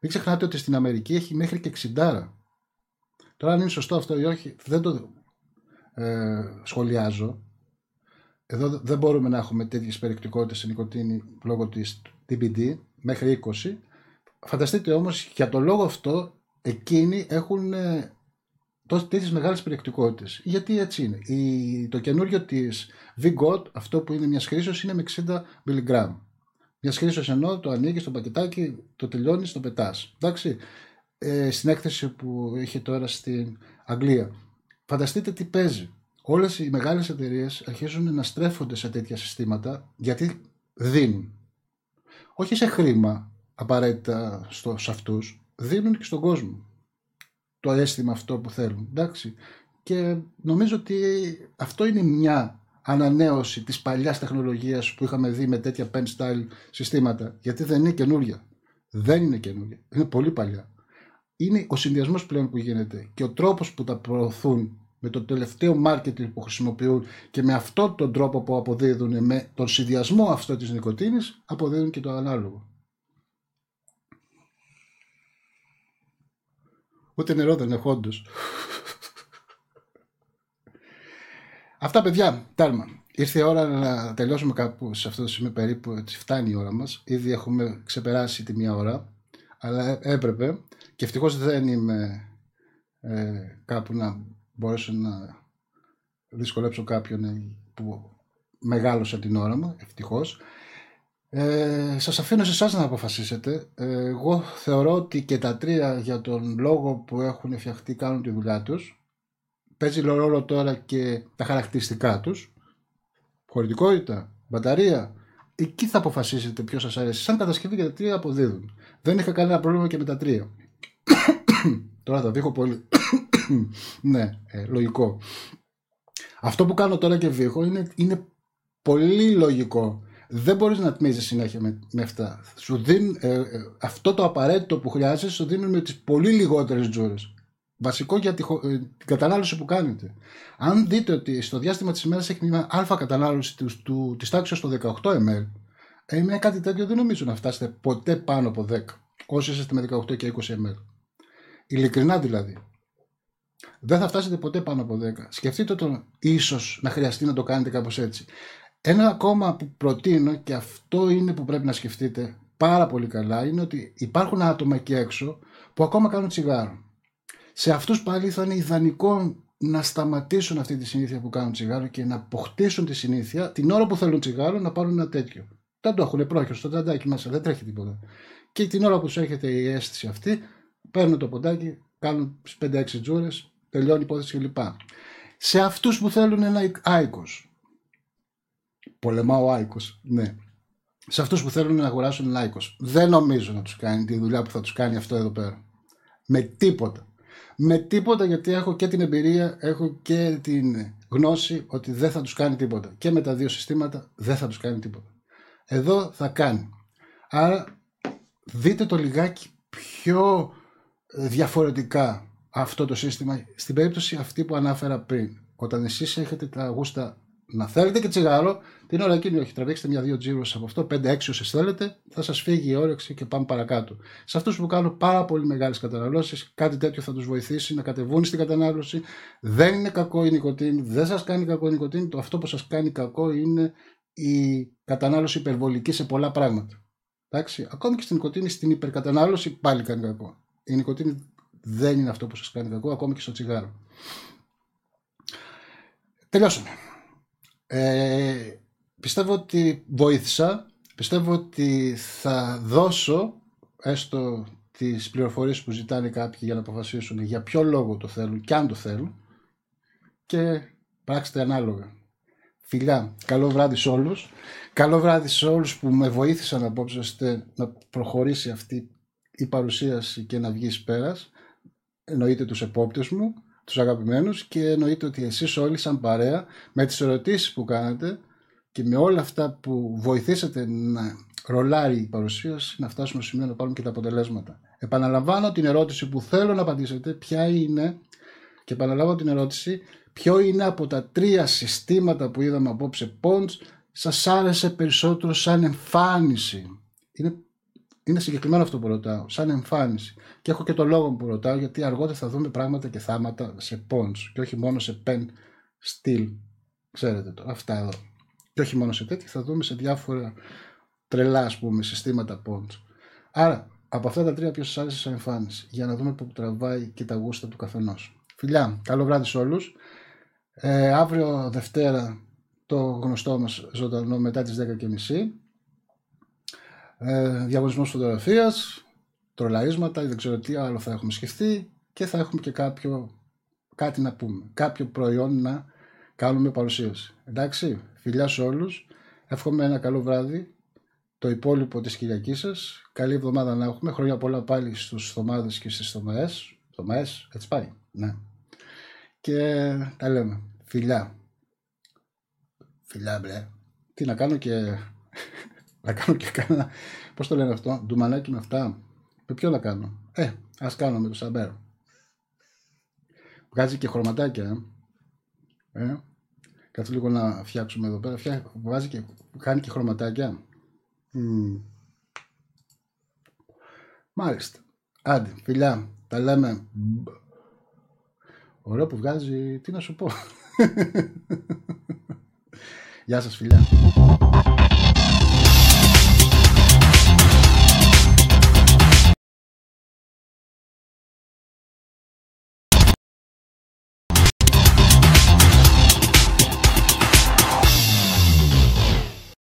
Μην ξεχνάτε ότι στην Αμερική έχει μέχρι και 60. Τώρα, αν είναι σωστό αυτό ή όχι, δεν το σχολιάζω. Εδώ δεν μπορούμε να έχουμε τέτοιες περιεκτικότητες σε νοικοτήνη λόγω της TPD μέχρι 20. Φανταστείτε όμως, για το λόγο αυτό εκείνοι έχουν τέτοιες μεγάλες περιεκτικότητες. Γιατί έτσι είναι. Το καινούριο της VGOT, αυτό που είναι μιας χρήσεως, είναι με 60 mg. Μια χρήσεως ενώ το ανοίγεις το πακετάκι, το τελειώνεις, το πετάς. Εντάξει, στην έκθεση που είχε τώρα στην Αγγλία. Φανταστείτε τι παίζει. Όλες οι μεγάλες εταιρείες αρχίζουν να στρέφονται σε τέτοια συστήματα γιατί δίνουν. Όχι σε χρήμα απαραίτητα σε αυτούς, δίνουν και στον κόσμο το αίσθημα αυτό που θέλουν. Εντάξει. Και νομίζω ότι αυτό είναι μια ανανέωση της παλιάς τεχνολογίας που είχαμε δει με τέτοια pen style συστήματα, γιατί δεν είναι καινούργια. Δεν είναι καινούργια, είναι πολύ παλιά. Είναι ο συνδυασμός πλέον που γίνεται και ο τρόπος που τα προωθούν με το τελευταίο marketing που χρησιμοποιούν και με αυτόν τον τρόπο που αποδίδουν, με τον συνδυασμό αυτό της νοικοτήνης, αποδίδουν και το ανάλογο. Ούτε νερό δεν έχω όντως. Αυτά, παιδιά, τέρμα. Ήρθε η ώρα να τελειώσουμε κάπου σε αυτό το σημείο περίπου. Έτσι φτάνει η ώρα μας. Ήδη έχουμε ξεπεράσει τη μία ώρα, αλλά έπρεπε. Και ευτυχώς δεν είμαι κάπου να μπορέσω να δυσκολέψω κάποιον που μεγάλωσε την ώρα μου. Ευτυχώς. Σας αφήνω σε εσάς να αποφασίσετε. Εγώ θεωρώ ότι και τα τρία, για τον λόγο που έχουν φτιαχτεί, κάνουν τη δουλειά τους. Παίζει ρόλο τώρα και τα χαρακτηριστικά τους. Χωρητικότητα, μπαταρία. Εκεί θα αποφασίσετε ποιο σας αρέσει. Σαν κατασκευή και τα τρία αποδίδουν. Δεν είχα κανένα πρόβλημα και με τα τρία. Τώρα τα βήχω πολύ. Ναι, λογικό. Αυτό που κάνω τώρα και βήχω είναι πολύ λογικό. Δεν μπορείς να τμίζεις συνέχεια με αυτά. Αυτό το απαραίτητο που χρειάζεσαι σου δίνουν με τις πολύ λιγότερες τζούρες. Βασικό για την κατανάλωση που κάνετε. Αν δείτε ότι στο διάστημα της ημέρας έχει μια αλφα κατανάλωση της τάξης των 18 ml, με κάτι τέτοιο δεν νομίζω να φτάσετε ποτέ πάνω από 10, όσοι είστε με 18 και 20 ml. Ειλικρινά δηλαδή. Δεν θα φτάσετε ποτέ πάνω από 10. Σκεφτείτε το, ίσως να χρειαστεί να το κάνετε κάπως έτσι. Ένα ακόμα που προτείνω, και αυτό είναι που πρέπει να σκεφτείτε πάρα πολύ καλά, είναι ότι υπάρχουν άτομα εκεί έξω που ακόμα κάνουν τσιγάρο. Σε αυτούς πάλι θα είναι ιδανικό να σταματήσουν αυτή τη συνήθεια που κάνουν τσιγάρο και να αποκτήσουν τη συνήθεια, την ώρα που θέλουν τσιγάρο, να πάρουν ένα τέτοιο. Δεν το έχουν πρόχειρο στο τσαντάκι μέσα, δεν τρέχει τίποτα. Και την ώρα που τους έρχεται η αίσθηση αυτή, παίρνουν το ποντάκι, κάνουν 5-6 τζούρες, τελειώνει η υπόθεση κλπ. Σε αυτούς που θέλουν ένα άικος. Πολεμά ο άικος, ναι. Σε αυτούς που θέλουν να αγοράσουν ένα άικος. Δεν νομίζω να τους κάνει τη δουλειά που θα τους κάνει αυτό εδώ πέρα. Με τίποτα. Με τίποτα, γιατί έχω και την εμπειρία, έχω και την γνώση ότι δεν θα τους κάνει τίποτα. Και με τα δύο συστήματα δεν θα τους κάνει τίποτα. Εδώ θα κάνει. Άρα δείτε το λιγάκι πιο διαφορετικά αυτό το σύστημα στην περίπτωση αυτή που ανάφερα πριν. Όταν εσείς έχετε τα γούστα να θέλετε και τσιγάρο, την ώρα εκείνη όχι. Τραβήξτε μια-δύο τζίρους από αυτό, 5-6 όσες θέλετε, θα σας φύγει η όρεξη και πάμε παρακάτω. Σε αυτούς που κάνουν πάρα πολύ μεγάλες καταναλώσεις, κάτι τέτοιο θα τους βοηθήσει να κατεβούν στην κατανάλωση. Δεν είναι κακό η νοικοτήνη, δεν σας κάνει κακό η νοικοτήνη. Αυτό που σας κάνει κακό είναι η κατανάλωση υπερβολική σε πολλά πράγματα. Εντάξει, ακόμη και στην νοικοτήνη, στην υπερκατανάλωση πάλι κάνει κακό. Η νοικοτήνη δεν είναι αυτό που σας κάνει κακό, ακόμη και στο τσιγάρο. Τελειώσαμε. Πιστεύω ότι βοήθησα. Πιστεύω ότι θα δώσω έστω τις πληροφορίες που ζητάνε κάποιοι για να αποφασίσουν για ποιο λόγο το θέλουν και αν το θέλουν, και πράξτε ανάλογα. Φιλιά, καλό βράδυ σε όλους. Καλό βράδυ σε όλους που με βοήθησαν απόψε ώστε να προχωρήσει αυτή η παρουσίαση και να βγει πέρας. Εννοείται τους επόπτες μου, τους αγαπημένους, και εννοείται ότι εσείς όλοι σαν παρέα με τις ερωτήσεις που κάνετε και με όλα αυτά που βοηθήσατε να ρολάρει η παρουσίαση, να φτάσουμε στο σημείο να πάρουμε και τα αποτελέσματα. Επαναλαμβάνω την ερώτηση που θέλω να απαντήσετε, ποια είναι, και επαναλάβω την ερώτηση, ποιο είναι από τα τρία συστήματα που είδαμε απόψε Pons σας άρεσε περισσότερο σαν εμφάνιση? Είναι συγκεκριμένο αυτό που ρωτάω, σαν εμφάνιση. Και έχω και το λόγο που ρωτάω, γιατί αργότερα θα δούμε πράγματα και θάματα σε Pons και όχι μόνο σε pen steel. Ξέρετε το, αυτά εδώ. Και όχι μόνο σε τέτοια, θα δούμε σε διάφορα τρελά, ας πούμε, συστήματα Pons. Άρα, από αυτά τα τρία, ποιος σας άρεσε σαν εμφάνιση, για να δούμε που τραβάει και τα γούστα του καθενός. Φιλιά, καλό βράδυ σε όλους. Αύριο Δευτέρα το γνωστό μας ζωντανό μετά τις 10.30. Διαγωνισμός φωτογραφίας, τρολαρίσματα, δεν ξέρω τι άλλο θα έχουμε σκεφτεί, και θα έχουμε και κάτι να πούμε, κάποιο προϊόν να κάνουμε παρουσίαση. Εντάξει, φιλιά σε όλους. Εύχομαι ένα καλό βράδυ, το υπόλοιπο της Κυριακής σας. Καλή εβδομάδα να έχουμε, χρόνια πολλά πάλι στους θωμάδες και στις θωμαές. Θωμαές, έτσι πάει, ναι. Και τα λέμε. Φιλιά. Φιλιά, μπλε. Τι να κάνω και... να κάνω και κάνα... Πώς το λένε αυτό, ντουμανάκι με αυτά. Με ποιο να κάνω? Ας κάνω με το Saber. Βγάζει και χρωματάκια. Κάτσε λίγο να φτιάξουμε εδώ πέρα. Βγάζει και... κάνει και χρωματάκια. Μάλιστα. Άντε, φιλιά. Τα λέμε. Ωραίο που βγάζει, τι να σου πω. Γεια σας, φιλιά.